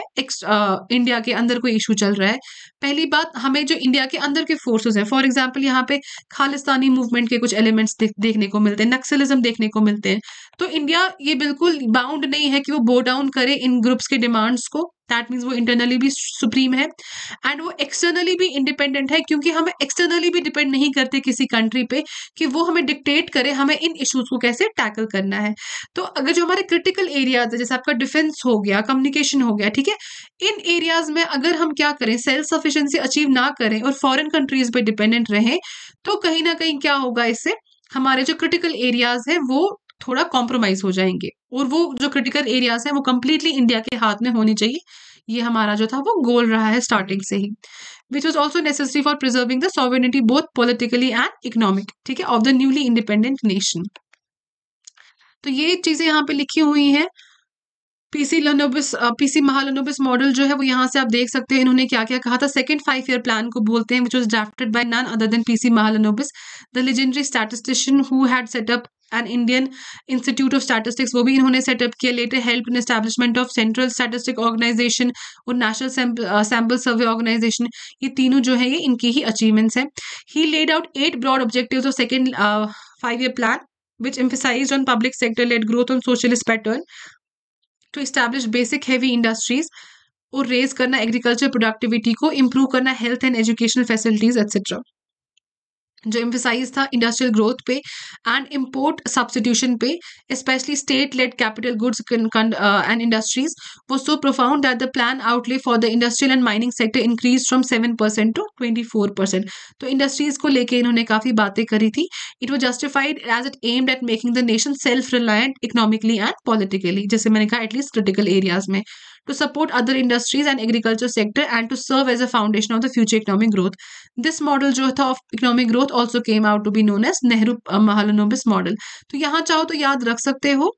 इंडिया के अंदर कोई इशू चल रहा है, पहली बात हमें जो इंडिया के अंदर के फोर्सेस हैं, फॉर एग्जांपल यहाँ पे खालिस्तानी मूवमेंट के कुछ एलिमेंट्स देखने को मिलते हैं, नक्सलिज्म देखने को मिलते हैं, तो इंडिया ये बिल्कुल बाउंड नहीं है कि वो बो डाउन करे इन ग्रुप्स के डिमांड्स को, दैट मीन्स वो इंटरनली भी सुप्रीम है एंड वो एक्सटर्नली भी इंडिपेंडेंट है, क्योंकि हम एक्सटर्नली भी डिपेंड नहीं करते किसी कंट्री पे कि वो हमें डिक्टेट करे हमें इन इश्यूज को कैसे टैकल करना है। तो अगर जो हमारे क्रिटिकल एरियाज है जैसे आपका डिफेंस हो गया, कम्युनिकेशन हो गया, ठीक है, इन एरियाज में अगर हम क्या करें सेल्फ सफिशिएंसी अचीव ना करें और फॉरेन कंट्रीज पे डिपेंडेंट रहें तो कहीं ना कहीं क्या होगा, इससे हमारे जो क्रिटिकल एरियाज हैं वो थोड़ा कॉम्प्रोमाइज हो जाएंगे और वो जो क्रिटिकल एरियाज हैं वो कंप्लीटली इंडिया के हाथ में होने चाहिए। ये हमारा जो था वो गोल रहा है स्टार्टिंग से ही, which was also necessary for preserving the sovereignty both politically and economic, ठीक है, of the newly independent nation. तो ये चीजें यहाँ पे लिखी हुई हैं। पीसी महालानोबिस मॉडल जो है वो यहाँ से आप देख सकते हैं इन्होंने क्या क्या कहा था। सेकंड 5 ईयर प्लान को बोलते हैं, which was drafted by none other than PC Mahalanobis, the legendary statistician who had set up an Indian institute of statistics, वो भी इन्होंने सेटअप किया। Later help in establishment of central statistic organisation और national sample सर्वे organisation, ये तीनों जो है ये इनकी ही अचीवमेंट्स हैं। He laid out 8 broad objectives of second 5 year plan which emphasised on public sector led growth on socialist pattern to establish basic heavy industries और रेज करना एग्रीकल्चर प्रोडक्टिविटी को, इम्प्रूव करना health and educational facilities etcetera, जो emphasise था industrial growth पे and import substitution पे, specially state led capital goods and industries वो so profound that the plan outlay for the industrial and mining sector increase from 7% to 24%। तो industries को लेके इन्होंने काफ़ी बातें करी थी। It was justified as it aimed at making the nation self reliant economically and politically, जैसे मैंने कहा एटलीस्ट क्रिटिकल एरियाज में, to support other industries and agriculture sector and to serve as a foundation of the future economic growth. This model जो था of economic growth also came out to be known as Nehru Mahalanobis model. तो यहाँ चाहो तो याद रख सकते हो,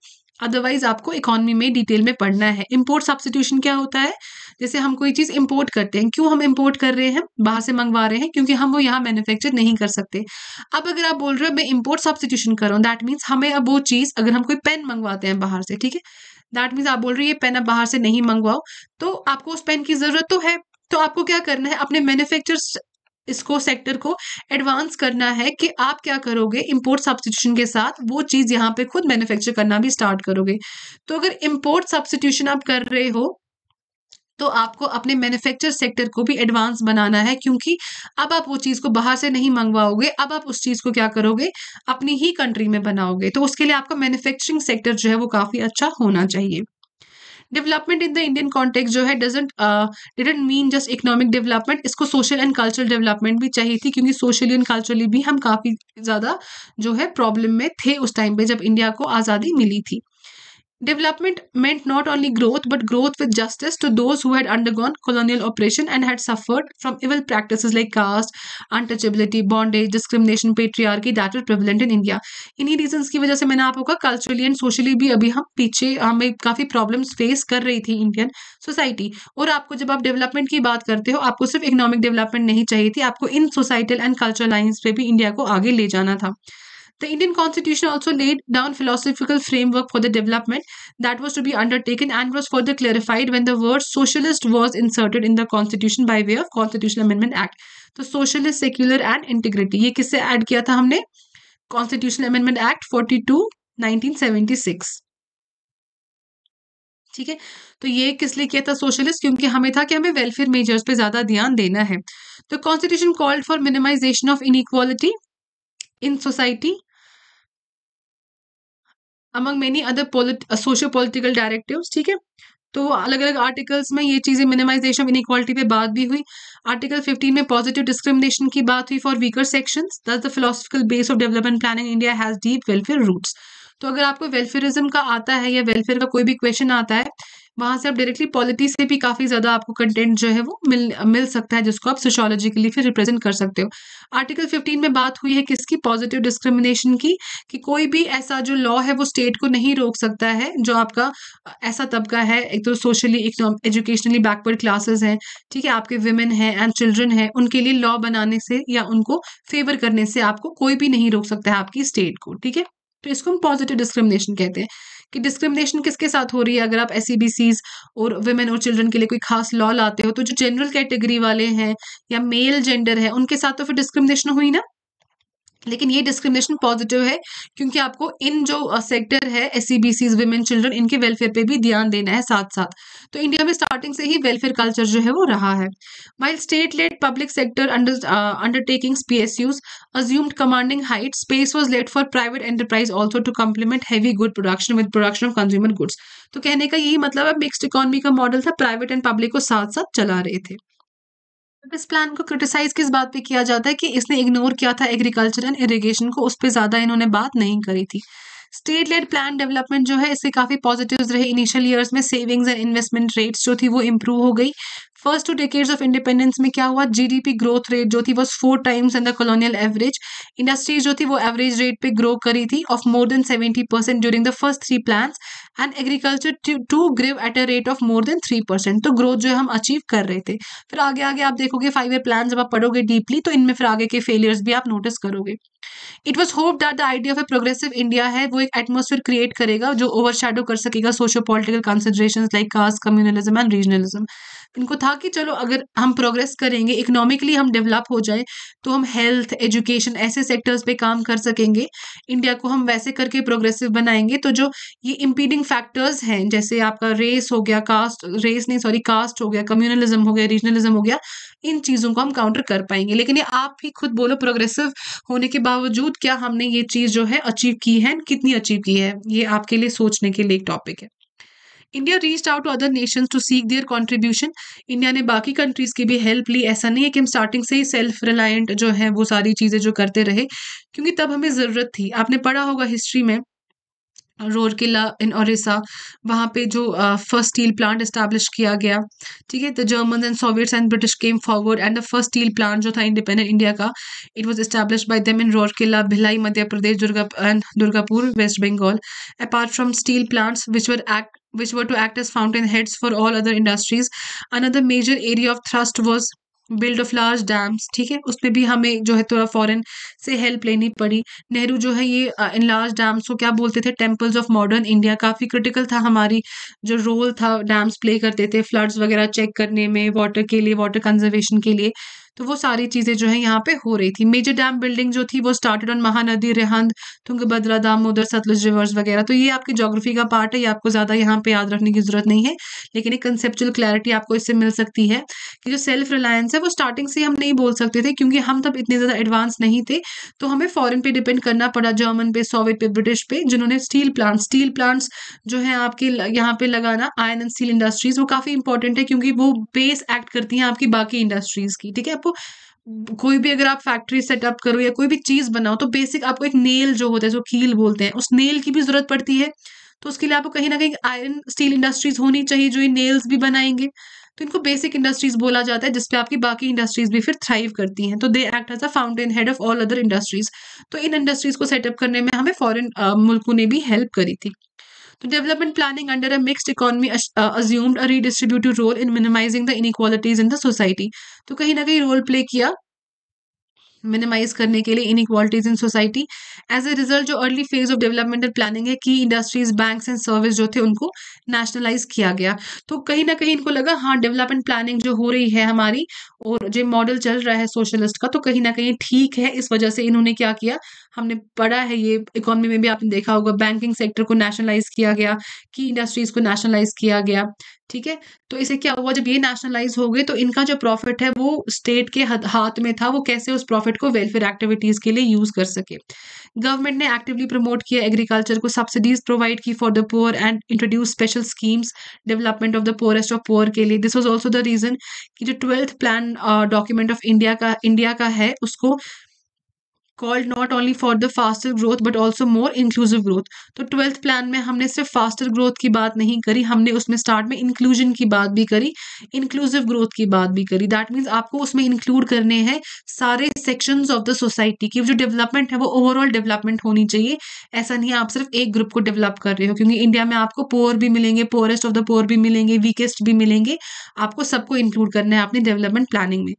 अदरवाइज आपको इकोनॉमी में डिटेल में पढ़ना है। इम्पोर्ट सब्सटीट्यूशन क्या होता है, जैसे हम कोई चीज़ इम्पोर्ट करते हैं, क्यों हम इम्पोर्ट कर रहे हैं, बाहर से मंगवा रहे हैं क्योंकि हम वो यहाँ मैन्युफैक्चर नहीं कर सकते। अब अगर आप बोल रहे हो मैं इम्पोर्ट सब्सटीट्यूशन कर रहा हूँ, दैट मीन्स हमें अब वो चीज़, अगर हम कोई पेन मंगवाते हैं बाहर से, ठीक है, दैट मीन्स आप बोल रहे हो ये पेन आप बाहर से नहीं मंगवाओ, तो आपको उस पेन की ज़रूरत तो है, तो आपको क्या करना है, अपने मैन्युफैक्चर इसको सेक्टर को एडवांस करना है कि आप क्या करोगे, इंपोर्ट सब्सटीट्यूशन के साथ वो चीज़ यहाँ पे खुद मैन्युफैक्चर करना भी स्टार्ट करोगे। तो अगर इंपोर्ट सब्सटीट्यूशन आप कर रहे हो तो आपको अपने मैन्युफैक्चर सेक्टर को भी एडवांस बनाना है, क्योंकि अब आप वो चीज़ को बाहर से नहीं मंगवाओगे, अब आप उस चीज़ को क्या करोगे, अपनी ही कंट्री में बनाओगे। तो उसके लिए आपका मैन्युफैक्चरिंग सेक्टर जो है वो काफ़ी अच्छा होना चाहिए। Development in the Indian context जो है didn't mean just economic development, इसको सोशल एंड कल्चरल डेवलपमेंट भी चाहिए थी, क्योंकि सोशली एंड कल्चरली भी हम काफ़ी ज़्यादा जो है प्रॉब्लम में थे उस टाइम पे जब इंडिया को आज़ादी मिली थी। Development meant not only growth but growth with justice to those who had undergone colonial operation and had suffered from evil practices like caste, untouchability, bondage, discrimination, patriarchy that was prevalent in India. इन्हीं reasons की वजह से मैंने आपको कहा culturally and socially भी अभी हम पीछे, हमें काफ़ी प्रॉब्लम्स फेस कर रही थी इंडियन सोसाइटी। और आपको जब आप डेवलपमेंट की बात करते हो, आपको सिर्फ इकोनॉमिक डेवलपमेंट नहीं चाहिए थी, आपको इन सोसाइटल एंड कल्चरल लाइन्स पे भी इंडिया को आगे ले जाना था। The Indian Constitution also laid down philosophical framework for the development that was to be undertaken and was further clarified when the word socialist was inserted in the Constitution by way of Constitutional Amendment Act. तो socialist, secular and integrity, ये किससे add किया था हमने, Constitutional Amendment Act 42, 1976, ठीक है। तो ये किस लिए किया था, सोशलिस्ट, क्योंकि हमें था कि हमें वेलफेयर मेजर्स पे ज़्यादा ध्यान देना है। तो Constitution called for minimization of inequality in society among many other socio-political directives, ठीक है। तो अलग अलग आर्टिकल्स में ये चीज़ें, मिनिमाइजेशन ऑफ इनइक्वालिटी पे बात भी हुई। आर्टिकल 15 में पॉजिटिव डिस्क्रिमिनेशन की बात हुई for weaker sections. That's the philosophical base of development planning India has deep welfare roots. तो अगर आपको वेलफेयरिज्म का आता है या वेलफेयर का कोई भी क्वेश्चन आता है, वहाँ से आप डायरेक्टली पॉलिटी से भी काफ़ी ज़्यादा आपको कंटेंट जो है वो मिल सकता है, जिसको आप सोशियोलॉजिकली फिर रिप्रेजेंट कर सकते हो। आर्टिकल 15 में बात हुई है किसकी, पॉजिटिव डिस्क्रिमिनेशन की, कि कोई भी ऐसा जो लॉ है वो स्टेट को नहीं रोक सकता है जो आपका ऐसा तबका है, एक तो सोशली एजुकेशनली बैकवर्ड क्लासेज हैं, ठीक है, आपके विमेन हैं एंड चिल्ड्रन हैं, उनके लिए लॉ बनाने से या उनको फेवर करने से आपको कोई भी नहीं रोक सकता है आपकी स्टेट को, ठीक है। तो इसको हम पॉजिटिव डिस्क्रिमिनेशन कहते हैं, कि डिस्क्रिमिनेशन किसके साथ हो रही है, अगर आप एससीबीसीज और वुमेन और चिल्ड्रन के लिए कोई खास लॉ लाते हो, तो जो जनरल कैटेगरी वाले हैं या मेल जेंडर है उनके साथ तो फिर डिस्क्रिमिनेशन हुई ना, लेकिन ये डिस्क्रिमिनेशन पॉजिटिव है क्योंकि आपको इन जो सेक्टर है एससीबीसीज विमेन चिल्ड्रन इनके वेलफेयर पे भी ध्यान देना है साथ साथ। तो इंडिया में स्टार्टिंग से ही वेलफेयर कल्चर जो है वो रहा है। While state led public sector undertakings PSUs assumed commanding height space was left for private enterprise also to complement heavy good production with production of consumer goods. तो कहने का यही मतलब है मिक्स्ड इकोनॉमी का मॉडल था, प्राइवेट एंड पब्लिक को साथ साथ चला रहे थे। इस प्लान को क्रिटिसाइज किस बात पे किया जाता है कि इसने इग्नोर किया था एग्रीकल्चर एंड इरिगेशन को, उस पे ज्यादा इन्होंने बात नहीं करी थी। स्टेट लेड प्लान डेवलपमेंट जो है इससे काफी पॉजिटिव्स रहे। इनिशियल ईयर्स में सेविंग्स एंड इन्वेस्टमेंट रेट्स जो थी वो इंप्रूव हो गई। फर्स्ट 2 डेकेड्स ऑफ इंडिपेंडेंस में क्या हुआ, जीडीपी ग्रोथ रेट जो थी वो 4 times in the colonial average. Industries जो थी वो एवरेज रेट पे ग्रो करी थी of more than 70% during the first 3 plan and agriculture to grow at a rate of more than 3%। तो ग्रोथ जो है हम अचीव कर रहे थे। फिर आगे आगे आप देखोगे 5 ईयर प्लान जब आप पढ़ोगे डीपली तो इनमें फिर आगे के फेलियर्स भी आप नोटिस करोगे। It was hope that the idea of a progressive India है वो एक एटमोसफेयर क्रिएट करेगा जो ओवरशैडो कर सकेगा socio political considerations like caste, communalism and regionalism. इनको था कि चलो अगर हम प्रोग्रेस करेंगे, इकोनॉमिकली हम डेवलप हो जाए तो हम हेल्थ, एजुकेशन ऐसे सेक्टर्स पे काम कर सकेंगे, इंडिया को हम वैसे करके प्रोग्रेसिव बनाएंगे। तो जो ये इम्पीडिंग फैक्टर्स हैं जैसे आपका रेस हो गया, कास्ट हो गया, कम्युनलिज्म हो गया, रीजनलिज्म हो गया, इन चीज़ों को हम काउंटर कर पाएंगे। लेकिन ये आप ही खुद बोलो प्रोग्रेसिव होने के बावजूद क्या हमने ये चीज़ जो है अचीव की है, कितनी अचीव की है, ये आपके लिए सोचने के लिए एक टॉपिक है। India reached out to other nations to seek their contribution. India ने बाकी कंट्रीज की भी हेल्प ली। ऐसा नहीं है कि हम स्टार्टिंग से ही सेल्फ रिलायंट जो है वो सारी चीज़ें जो करते रहे, क्योंकि तब हमें ज़रूरत थी। आपने पढ़ा होगा हिस्ट्री में रूरकेला इन ओरिसा, वहाँ पे जो फर्स्ट स्टील प्लांट इस्टेब्लिश किया गया, ठीक है। तो German and Soviets and British came forward and the first steel plant जो था इंडिपेंडेंट इंडिया का, it was establish by them in Rourkela, Bhilai, Madhya Pradesh, Durgapur, waste Bengal. Apart from steel plants which were to act as fountain heads for all other industries, another major area of thrust was build of large dams, ठीक है। उसमें भी हमें जो है थोड़ा foreign से help लेनी पड़ी। नेहरू जो है ये इन लार्ज डैम्स को क्या बोलते थे, टेम्पल्स ऑफ मॉडर्न इंडिया। काफ़ी क्रिटिकल था, हमारी जो रोल था डैम्स प्ले करते थे फ्लड्स वगैरह चेक करने में, वाटर के लिए, वाटर कंजर्वेशन के लिए। तो वो सारी चीज़ें जो है यहाँ पे हो रही थी। मेजर डैम बिल्डिंग जो थी वो started on Mahanadi, Rihand, Tungabhadra, Damodar, Sutlej rivers वगैरह। तो ये आपके ज्योग्राफी का पार्ट है, ये आपको ज़्यादा यहाँ पे याद रखने की जरूरत नहीं है, लेकिन एक कंसेप्चुअल क्लैरिटी आपको इससे मिल सकती है कि जो सेल्फ रिलायंस है वो स्टार्टिंग से हम नहीं बोल सकते थे क्योंकि हम तब इतने ज़्यादा एडवांस नहीं थे। तो हमें फॉरेन पे डिपेंड करना पड़ा, जर्मन पे, सोवियत पे, ब्रिटिश पे, जिन्होंने स्टील प्लांट्स जो है आपके यहाँ पे लगाना, आयरन एंड स्टील इंडस्ट्रीज, वो काफ़ी इंपॉर्टेंट है क्योंकि वो बेस एक्ट करती हैं आपकी बाकी इंडस्ट्रीज़ की, ठीक है। कोई भी अगर आप फैक्ट्री सेटअप करो या कोई भी चीज बनाओ तो बेसिक आपको एक नेल जो होता है, जो कील बोलते हैं, उस नेल की भी जरूरत पड़ती है। तो उसके लिए आपको कहीं ना कहीं आयरन स्टील इंडस्ट्रीज होनी चाहिए जो ये नेल्स भी बनाएंगे। तो इनको बेसिक इंडस्ट्रीज बोला जाता है जिसपे आपकी बाकी इंडस्ट्रीज भी फिर थ्राइव करती हैं। तो they act as a fountain head of all other industries. तो इन इंडस्ट्रीज को सेटअप करने में हमें फॉरेन मुल्कों ने भी हेल्प करी थी। तो development planning under a mixed economy assumed a redistributive role in minimising the inequalities in the society. तो कहीं ना कहीं रोल प्ले किया मिनिमाइज करने के लिए inequalities in society. As a result जो early phase of developmental planning है, की इंडस्ट्रीज, बैंक्स एंड सर्विस जो थे उनको नेशनलाइज किया गया। तो कहीं ना कहीं इनको लगा हाँ डेवलपमेंट प्लानिंग जो हो रही है हमारी और जो मॉडल चल रहा है सोशलिस्ट का तो कहीं ना कहीं ठीक है। इस वजह से इन्होंने क्या किया, हमने पढ़ा है ये इकोनॉमी में भी आपने देखा होगा, बैंकिंग सेक्टर को नेशनलाइज किया गया, की इंडस्ट्रीज को नेशनलाइज किया गया, ठीक है। तो इसे क्या हुआ, जब ये नेशनलाइज हो गए तो इनका जो प्रॉफिट है वो स्टेट के हाथ में था, वो कैसे उस प्रॉफिट को वेलफेयर एक्टिविटीज के लिए यूज कर सके। गवर्नमेंट ने एक्टिवली प्रमोट किया एग्रीकल्चर को, सब्सिडीज प्रोवाइड की for the poor and introduce special schemes development of the poorest of poor के लिए। This was also the reason कि जो 12th plan document of India का है उसको Called not only for the faster growth but also more inclusive growth। तो 12th plan में हमने सिर्फ फास्टर ग्रोथ की बात नहीं करी, हमने उसमें स्टार्ट में इंक्लूजन की बात भी करी, इंक्लूसिव ग्रोथ की बात भी करी। दैट मीन्स आपको उसमें इंक्लूड करने हैं सारे सेक्शंस ऑफ द सोसाइटी की। जो डेवलपमेंट है वो ओवरऑल डेवलपमेंट होनी चाहिए, ऐसा नहीं है आप सिर्फ एक ग्रुप को डेवलप कर रहे हो, क्योंकि इंडिया में आपको पोअर भी मिलेंगे, पोअरेस्ट ऑफ द पोअर भी मिलेंगे, वीकेस्ट भी मिलेंगे, आपको सबको इंक्लूड करना है अपनी डेवलपमेंट प्लानिंग में,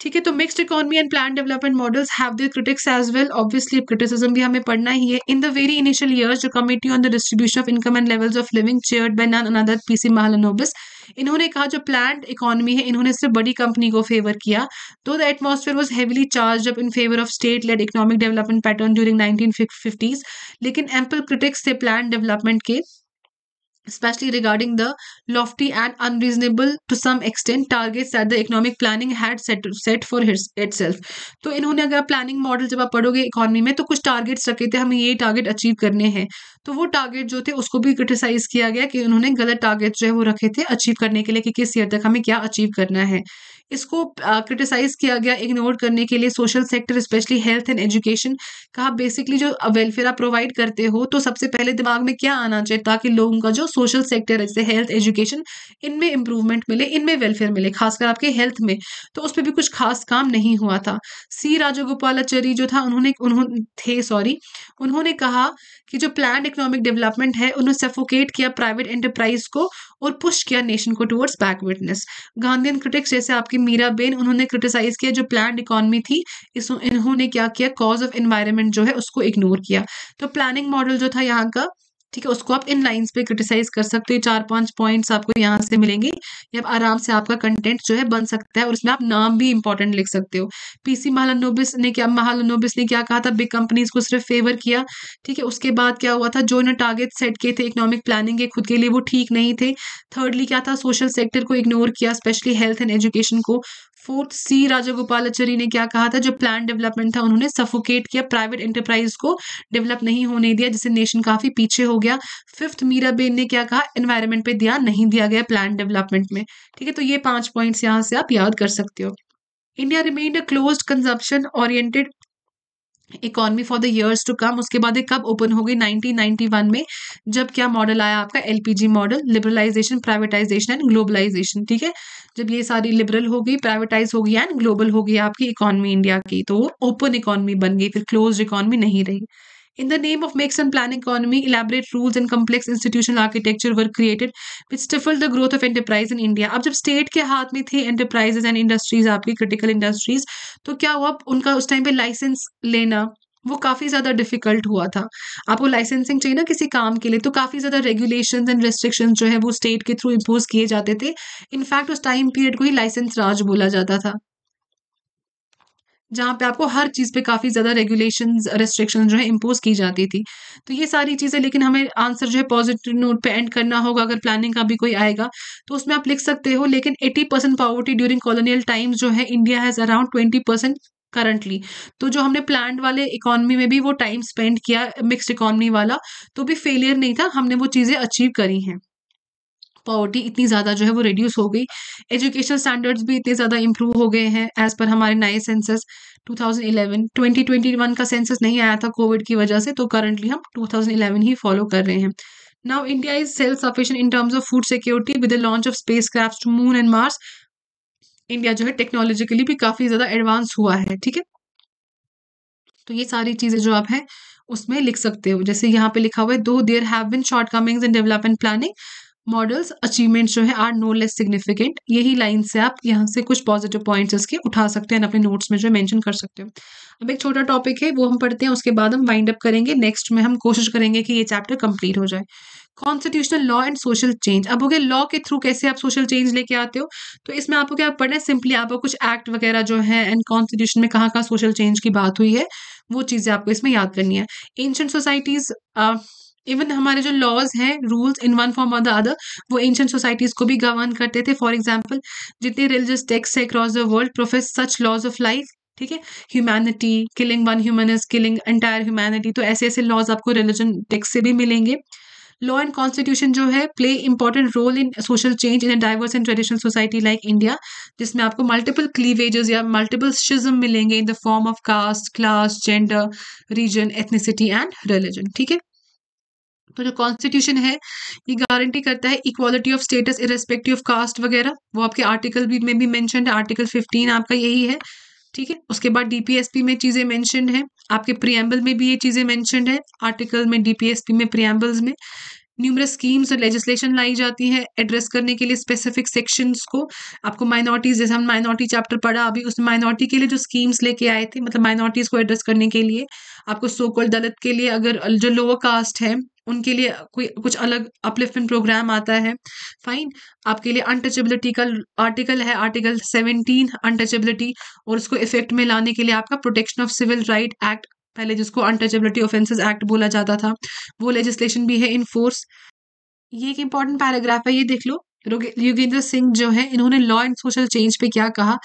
ठीक है। तो mixed economy and plan development models have their critics as well, obviously criticism भी हमें पढ़ना ही है। In the very initial years जो committee on the distribution of income and levels of living chaired by none another PC Mahalanobis, इन्होंने कहा जो plant economy है इन्होंने सिर्फ बड़ी कंपनी को फेवर किया। तो the atmosphere was heavily charged up in favour of state led economic development pattern during 1950s, लेकिन एम्पल क्रिटिक्स थे प्लान डेवलपमेंट के, especially regarding the lofty and unreasonable to some extent targets that the economic planning had set for itself. तो इन्होंने अगर planning model जब आप पढ़ोगे economy में तो कुछ टारगेट्स रखे थे, हमें ये टारगेट अचीव करने हैं, तो वो टारगेट जो थे उसको भी क्रिटिसाइज किया गया कि उन्होंने गलत टारगेट जो है वो रखे थे अचीव करने के लिए कि किस ईयर तक हमें क्या अचीव करना है। इसको क्रिटिसाइज किया गया इग्नोर करने के लिए। Social sector specially health and education, कहा बेसिकली जो वेलफेयर आप प्रोवाइड करते हो तो सबसे पहले दिमाग में क्या आना चाहिए ताकि लोगों का जो सोशल सेक्टर जैसे हेल्थ एजुकेशन इनमें इंप्रूवमेंट मिले, इनमें वेलफेयर मिले, खासकर आपके हेल्थ में। तो उस पर भी कुछ खास काम नहीं हुआ था। सी राजगोपालाचारी जो था उन्होंने कहा कि जो प्लान इकोनॉमिक डेवलपमेंट है उन्होंने सफोकेट किया प्राइवेट एंटरप्राइज को और पुश किया नेशन को टुवर्ड्स बैकवर्डनेस। गांधीयन क्रिटिक्स जैसे आपकी मीरा बेन, उन्होंने क्रिटिसाइज किया जो प्लान इकोनॉमी थी, इन्होंने क्या किया कॉज ऑफ एनवायरनमेंट जो है उसको इग्नोर किया। तो प्लानिंग मॉडल जो था यहाँ का, ठीक है, उसको आप इन लाइंस पे क्रिटिसाइज कर सकते हो। 4-5 पॉइंट्स आपको यहाँ से मिलेंगे, ये आराम से आपका कंटेंट जो है बन सकता है और इसमें आप नाम भी इंपॉर्टेंट लिख सकते हो। पीसी महालानोबिस ने क्या कहा था, बिग कंपनीज को सिर्फ फेवर किया, ठीक है। उसके बाद क्या हुआ था, जो इन्होंने टारगेट सेट किए थे इकोनॉमिक प्लानिंग के खुद के लिए वो ठीक नहीं थे। थर्डली क्या था, सोशल सेक्टर को इग्नोर किया स्पेशली हेल्थ एंड एजुकेशन को। फोर्थ, सी राजगोपालाचारी ने क्या कहा था, जो प्लान डेवलपमेंट था उन्होंने सफोकेट किया, प्राइवेट एंटरप्राइज को डेवलप नहीं होने दिया जिससे नेशन काफी पीछे हो गया। फिफ्थ, मीरा बेन ने क्या कहा, एनवायरनमेंट पे ध्यान नहीं दिया गया प्लान डेवलपमेंट में, ठीक है। तो ये 5 पॉइंट्स यहाँ से आप याद कर सकते हो। India remained a closed consumption oriented economy for the years to come. उसके बाद ये कब ओपन हो गई, 1991 में, जब क्या मॉडल आया आपका, LPG model, liberalisation, privatisation and globalisation, ठीक है। जब ये सारी लिबरल हो गई, प्राइवेटाइज हो गई एंड ग्लोबल हो गई आपकी इकोनॉमी इंडिया की, तो वो ओपन इकोनॉमी बन गई, फिर क्लोज्ड इकोनॉमी नहीं रही। In the name of mix and plan economy, elaborate rules and complex institutional architecture were created, which stifled the growth of enterprise in India. अब जब state के हाथ में थे enterprises and industries, आपकी critical industries, तो क्या हुआ, उनका उस time पे license लेना वो काफ़ी ज़्यादा डिफिकल्ट हुआ था। आपको लाइसेंसिंग चाहिए ना किसी काम के लिए, तो काफ़ी ज़्यादा रेगुलेशंस एंड रिस्ट्रिक्शंस जो है वो स्टेट के थ्रू इम्पोज किए जाते थे। इनफैक्ट उस टाइम पीरियड को ही लाइसेंस राज बोला जाता था, जहाँ पे आपको हर चीज़ पे काफ़ी ज़्यादा रेगुलेशंस रेस्ट्रिक्शंस जो है इम्पोज की जाती थी। तो ये सारी चीज़ें, लेकिन हमें आंसर जो है पॉजिटिव नोट पे एंड करना होगा। अगर प्लानिंग का भी कोई आएगा तो उसमें आप लिख सकते हो, लेकिन 80% पावर्टी ड्यूरिंग कॉलोनियल टाइम्स जो है इंडिया हैज़ अराउंड 20% करंटली। तो जो हमने प्लान्ड वाले इकोनॉमी में भी वो टाइम स्पेंड किया मिक्सड इकोनॉमी वाला, तो भी फेलियर नहीं था, हमने वो चीज़ें अचीव करी हैं। पॉवर्टी इतनी ज़्यादा जो है वो रिड्यूस हो गई, एजुकेशन स्टैंडर्ड्स भी इतने ज़्यादा इंप्रूव हो गए हैं एज़ पर हमारे नए सेंसस 2011। 2021 का सेंसस नहीं आया था कोविड की वजह से, तो करंटली हम 2011 ही फॉलो कर रहे हैं। Now India is self sufficient in terms of food security with the launch of spacecrafts to moon and Mars. India जो है टेक्नोलॉजिकली भी काफ़ी ज़्यादा एडवांस हुआ है, ठीक है। तो ये सारी चीज़ें जो आप हैं उसमें लिख सकते हो। जैसे यहाँ पे लिखा हुआ है, though there have been shortcomings in development planning models, achievements जो है आर नो लेस सिग्निफिकेंट। यही लाइन से आप यहाँ से कुछ पॉजिटिव पॉइंट्स इसके उठा सकते हैं, अपने नोट्स में जो मेंशन कर सकते हो। अब एक छोटा टॉपिक है वो हम पढ़ते हैं, उसके बाद हम वाइंड अप करेंगे। नेक्स्ट में हम कोशिश करेंगे कि ये चैप्टर कंप्लीट हो जाए। Constitutional law and social change. अब हो गया लॉ के थ्रू कैसे आप सोशल चेंज लेके आते हो, तो इसमें आपको क्या पढ़ना है, सिंपली आपको कुछ एक्ट वगैरह जो है एंड कॉन्स्टिट्यूशन में कहाँ कहाँ सोशल चेंज की बात हुई है वो चीज़ें आपको इसमें याद करनी है। एंशिएंट सोसाइटीज़, इवन हमारे जो लॉज हैं रूल्स इन वन फॉर्म और द अदर, वो एंशिएंट सोसाइटीज़ को भी गवर्न करते थे। फॉर एग्जांपल, जितने रिलीजियस टेक्स्ट है across the world profess such laws of life, ठीक है, humanity, killing one human is killing entire humanity, तो ऐसे ऐसे लॉज आपको रिलीजन टेक्स्ट से भी मिलेंगे। लॉ एंड कॉन्स्टिट्यूशन जो है play important role in social change in a diverse and traditional society like India, जिसमें आपको मल्टीपल क्लीवेजेस या मल्टीपल शिज्म मिलेंगे in the form of caste, class, gender, region, ethnicity and religion, ठीक है। तो जो कॉन्स्टिट्यूशन है ये गारंटी करता है equality of status irrespective of caste वगैरह, वो आपके आर्टिकल में भी मेंशन है, आर्टिकल 15 आपका यही है, ठीक है। उसके बाद डीपीएसपी में चीज़ें मेंशन है, आपके प्रीएम्बल में भी ये चीज़ें मेंशन है, आर्टिकल में, डीपीएसपी में, प्रीएम्बल्स में। न्यूमरस स्कीम्स और लेजिस्लेशन लाई जाती है एड्रेस करने के लिए स्पेसिफिक सेक्शंस को। आपको माइनॉरिटीज, जैसे हम माइनॉरिटी चैप्टर पढ़ा अभी, उसमें माइनॉरिटी के लिए जो स्कीम्स लेके आए थे, मतलब माइनॉरिटीज को एड्रेस करने के लिए, आपको सो कॉल्ड दलित के लिए अगर जो लोअर कास्ट है उनके लिए कोई कुछ अलग अपलिफ्टमेंट प्रोग्राम आता है। फाइन, आपके लिए अनटचेबिलिटी का आर्टिकल है, आर्टिकल 17 अनटचेबिलिटी, और उसको इफेक्ट में लाने के लिए आपका protection of civil right act, पहले जिसको अनटचेबिलिटी ऑफेंसेस एक्ट बोला जाता था, वो लेजिस्लेशन भी है इन फोर्स। ये एक इंपॉर्टेंट पैराग्राफ है, ये देख लो। योगेंद्र सिंह जो है, इन्होंने लॉ एंड सोशल चेंज पे क्या कहा,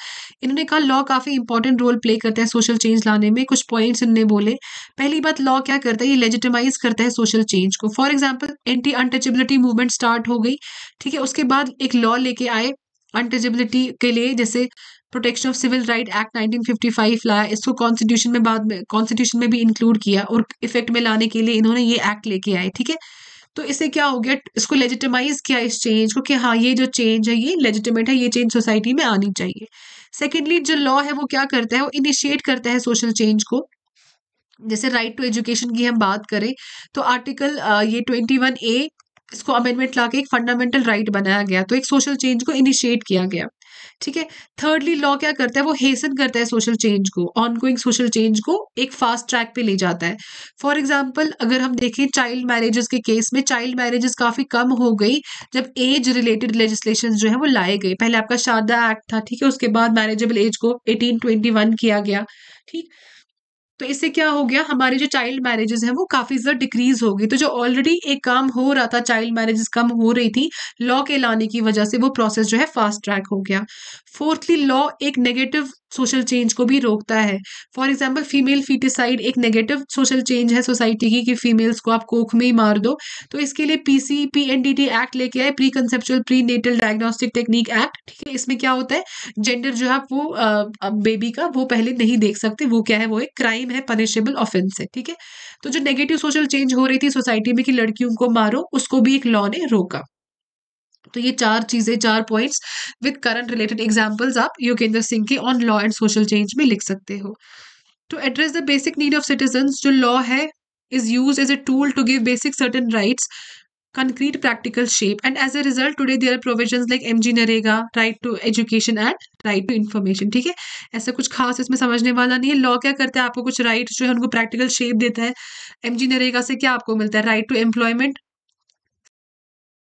इन्होंने कहा लॉ काफी इंपॉर्टेंट रोल प्ले करता है सोशल चेंज लाने में। कुछ पॉइंट्स इन्होंने बोले। पहली बात, लॉ क्या करता है, ये लेजिटिमाइज करता है सोशल चेंज को। For example, anti untouchability movement start हो गई, ठीक है, उसके बाद एक लॉ लेके आए अनटचेबिलिटी के लिए, जैसे protection of civil right act 1955 लाया, इसको कॉन्स्टिट्यूशन में, बाद में कॉन्स्टिट्यूशन में भी इंक्लूड किया, और इफेक्ट में लाने के लिए इन्होंने ये एक्ट लेके आए, ठीक है। तो इससे क्या हो गया, इसको लेजिटिमाइज किया इस चेंज को, कि हाँ ये जो चेंज है ये लेजिटिमेट है, ये चेंज सोसाइटी में आनी चाहिए। सेकेंडली, जो लॉ है वो क्या करता है, वो इनिशिएट करता है सोशल चेंज को। जैसे राइट टू एजुकेशन की हम बात करें तो आर्टिकल ये 21A, इसको अमेंडमेंट लाके एक फंडामेंटल राइट बनाया गया, तो एक सोशल चेंज को इनिशिएट किया गया, ठीक है। थर्डली, लॉ क्या करता है, वो हेसन करता है सोशल चेंज को, ऑनगोइंग सोशल चेंज को एक फास्ट ट्रैक पे ले जाता है। फॉर एग्जांपल, अगर हम देखें चाइल्ड मैरिजेस के केस में, चाइल्ड मैरिजेस काफी कम हो गई जब एज रिलेटेड लेजिस्लेशन जो है वो लाए गए। पहले आपका शारदा एक्ट था, ठीक है, उसके बाद मैरिजेबल एज को 1821 किया गया, ठीक। तो इससे क्या हो गया, हमारे जो चाइल्ड मैरिजेस हैं वो काफी ज्यादा डिक्रीज हो गई। तो जो ऑलरेडी एक काम हो रहा था, चाइल्ड मैरिजेस कम हो रही थी, लॉ के लाने की वजह से वो प्रोसेस जो है फास्ट ट्रैक हो गया। फोर्थली, लॉ एक नेगेटिव सोशल चेंज को भी रोकता है। फॉर एग्जांपल, फीमेल फीटिसाइड एक नेगेटिव सोशल चेंज है सोसाइटी की, कि फीमेल्स को आप कोख में ही मार दो। तो इसके लिए PCPNDT एक्ट लेके आए, pre conceptual pre natal diagnostic technique act, ठीक है। इसमें क्या होता है, जेंडर जो है वो बेबी का वो पहले नहीं देख सकते, वो क्या है, वो एक क्राइम है, पनिशेबल ऑफेंस है, ठीक है। तो जो नेगेटिव सोशल चेंज हो रही थी सोसाइटी में कि लड़कियों को मारो, उसको भी एक लॉ ने रोका। तो ये चार चीजें, चार points with current related examples आप योगेंद्र सिंह के on law and social change में लिख सकते हो। To address the basic need of citizens, जो लॉ है is used as a tool to give basic certain rights concrete practical shape, and as a result today there are provisions like MGNAREGA, right to education and right to information, ठीक है। ऐसा कुछ खास इसमें समझने वाला नहीं है। लॉ क्या करता है, आपको कुछ राइट्स जो है उनको प्रैक्टिकल शेप देता है। MGNAREGA से क्या आपको मिलता है, right to employment.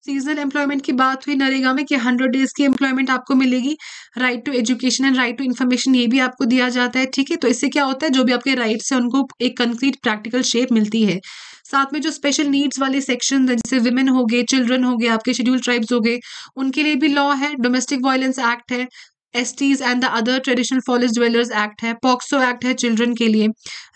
Seasonal employment की बात हुई नरेगा में कि 100 days की एम्प्लॉयमेंट आपको मिलेगी। Right to education and right to information, ये भी आपको दिया जाता है, ठीक है। तो इससे क्या होता है, जो भी आपके राइट्स हैं उनको एक कंक्रीट प्रैक्टिकल शेप मिलती है। साथ में जो स्पेशल नीड्स वाले सेक्शन है, जैसे विमेन हो गए, चिल्ड्रन हो गए, आपके शेड्यूल ट्राइब्स हो गए, उनके लिए भी लॉ है। डोमेस्टिक वायलेंस एक्ट है, STs and the other traditional forest dwellers act है, POCSO एक्ट है चिल्ड्रन के लिए,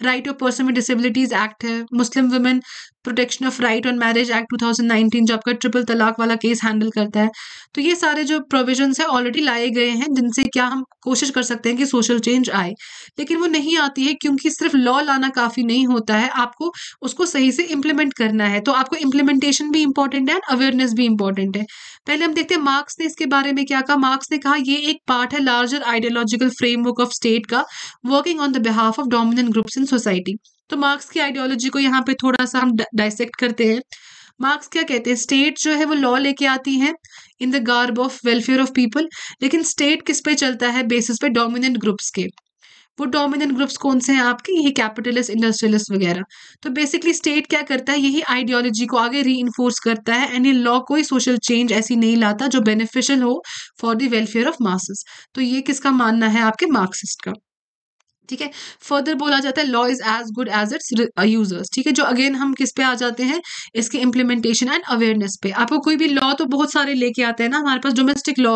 right of person with disabilities act है, Muslim women protection of right on marriage act 2019 जो आपका ट्रिपल तलाक वाला केस हैंडल करता है। तो ये सारे जो प्रोविजंस है ऑलरेडी लाए गए हैं, जिनसे क्या हम कोशिश कर सकते हैं कि सोशल चेंज आए, लेकिन वो नहीं आती है क्योंकि सिर्फ लॉ लाना काफ़ी नहीं होता है, आपको उसको सही से इम्प्लीमेंट करना है। तो आपको इम्प्लीमेंटेशन भी इंपॉर्टेंट है एंड अवेयरनेस भी इंपॉर्टेंट है। पहले हम देखते हैं मार्क्स ने इसके बारे में क्या कहा। मार्क्स ने कहा ये एक पार्ट है larger ideological framework of state का, working on the behalf of dominant groups in society. तो मार्क्स की आइडियोलॉजी को यहाँ पे थोड़ा सा हम डाइसेक्ट करते हैं। मार्क्स क्या कहते हैं, स्टेट जो है वो लॉ लेके आती है in the garb of welfare of people, लेकिन स्टेट किस पे चलता है, बेसिस पे डोमिनेंट ग्रुप्स के। वो डोमिनेंट ग्रुप्स कौन से हैं आपके, यही कैपिटलिस्ट, इंडस्ट्रियलिस्ट वगैरह। तो बेसिकली स्टेट क्या करता है, यही आइडियोलॉजी को आगे रीइंफोर्स करता है, एंड ये लॉ कोई सोशल चेंज ऐसी नहीं लाता जो बेनिफिशियल हो for the welfare of masses. तो ये किसका मानना है आपके, मार्क्सिस्ट का, ठीक है। फर्दर बोला जाता है law is as good as its users, ठीक है। जो अगेन हम किस पे आ जाते हैं, इसके इम्प्लीमेंटेशन एंड अवेयरनेस पे। आपको कोई भी लॉ तो बहुत सारे लेके आते हैं ना हमारे पास, डोमेस्टिक लॉ,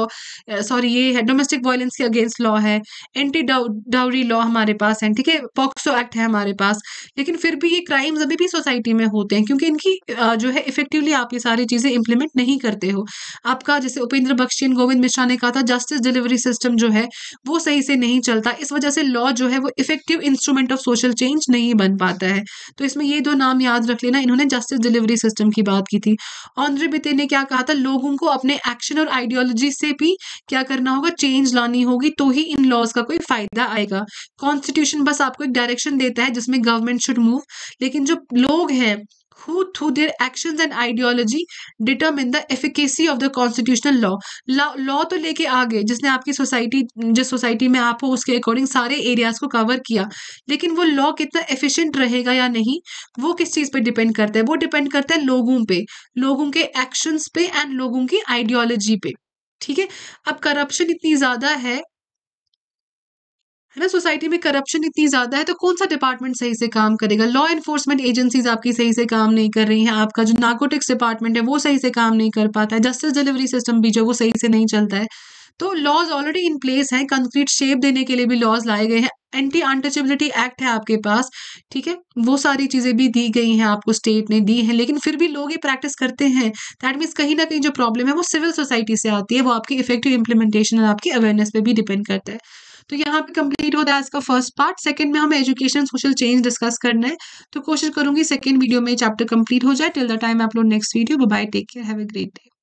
ये है डोमेस्टिक वायलेंस के अगेंस्ट लॉ है, एंटी डाउरी लॉ हमारे पास है, ठीक है, पॉक्सो एक्ट है हमारे पास, लेकिन फिर भी ये क्राइम्स अभी भी सोसाइटी में होते हैं क्योंकि इनकी जो है इफेक्टिवली आप ये सारी चीज़ें इंप्लीमेंट नहीं करते हो। आपका जैसे उपेंद्र बख्शी एंड गोविंद मिश्रा ने कहा था, जस्टिस डिलीवरी सिस्टम जो है वो सही से नहीं चलता, इस वजह से लॉ जो है वो effective instrument of social change नहीं बन पाता है। तो इसमें ये दो नाम याद रख लेना, इन्होंने जस्टिस डिलीवरी सिस्टम की बात की थी। ऑनरे बिते ने क्या कहा था, लोगों को अपने एक्शन और आइडियोलॉजी से भी क्या करना होगा, चेंज लानी होगी, तो ही इन लॉज का कोई फायदा आएगा। कॉन्स्टिट्यूशन बस आपको एक डायरेक्शन देता है जिसमें गवर्नमेंट शुड मूव, लेकिन जो लोग हैं who through their actions and ideology determine the efficacy of the constitutional law. Law तो लेके आ गए जिसने आपकी सोसाइटी, जिस सोसाइटी में आप हो उसके अकॉर्डिंग सारे एरियाज को कवर किया, लेकिन वो लॉ कितना एफिशिएंट रहेगा या नहीं वो किस चीज़ पे डिपेंड करता है? वो डिपेंड करता है लोगों पे, लोगों के एक्शंस पे एंड लोगों की आइडियोलॉजी पे. ठीक है, अब करप्शन इतनी ज़्यादा है ना, सोसाइटी में करप्शन इतनी ज़्यादा है तो कौन सा डिपार्टमेंट सही से काम करेगा? लॉ एनफोर्समेंट एजेंसीज आपकी सही से काम नहीं कर रही हैं, आपका जो नार्कोटिक्स डिपार्टमेंट है वो सही से काम नहीं कर पाता है, जस्टिस डिलीवरी सिस्टम भी जो वो सही से नहीं चलता है. तो लॉज ऑलरेडी इन प्लेस हैं, कंक्रीट शेप देने के लिए भी लॉज लाए गए हैं. एंटी अनटचेबिलिटी एक्ट है आपके पास, ठीक है, वो सारी चीज़ें भी दी गई हैं, आपको स्टेट ने दी हैं, लेकिन फिर भी लोग ये प्रैक्टिस करते हैं. दैट मीन्स कहीं ना कहीं जो प्रॉब्लम है वो सिविल सोसाइटी से आती है, वो आपकी इफेक्टिव इम्प्लीमेंटेशन और आपकी अवेयरनेस पे भी डिपेंड करता है. तो यहाँ पे कंप्लीट होता है इसका फर्स्ट पार्ट. सेकंड में हमें एजुकेशन सोशल चेंज डिस्कस करना है, तो कोशिश करूंगी सेकंड वीडियो में चैप्टर कंप्लीट हो जाए. टिल द टाइम आप लोग next video. Bye, take care, have a great day.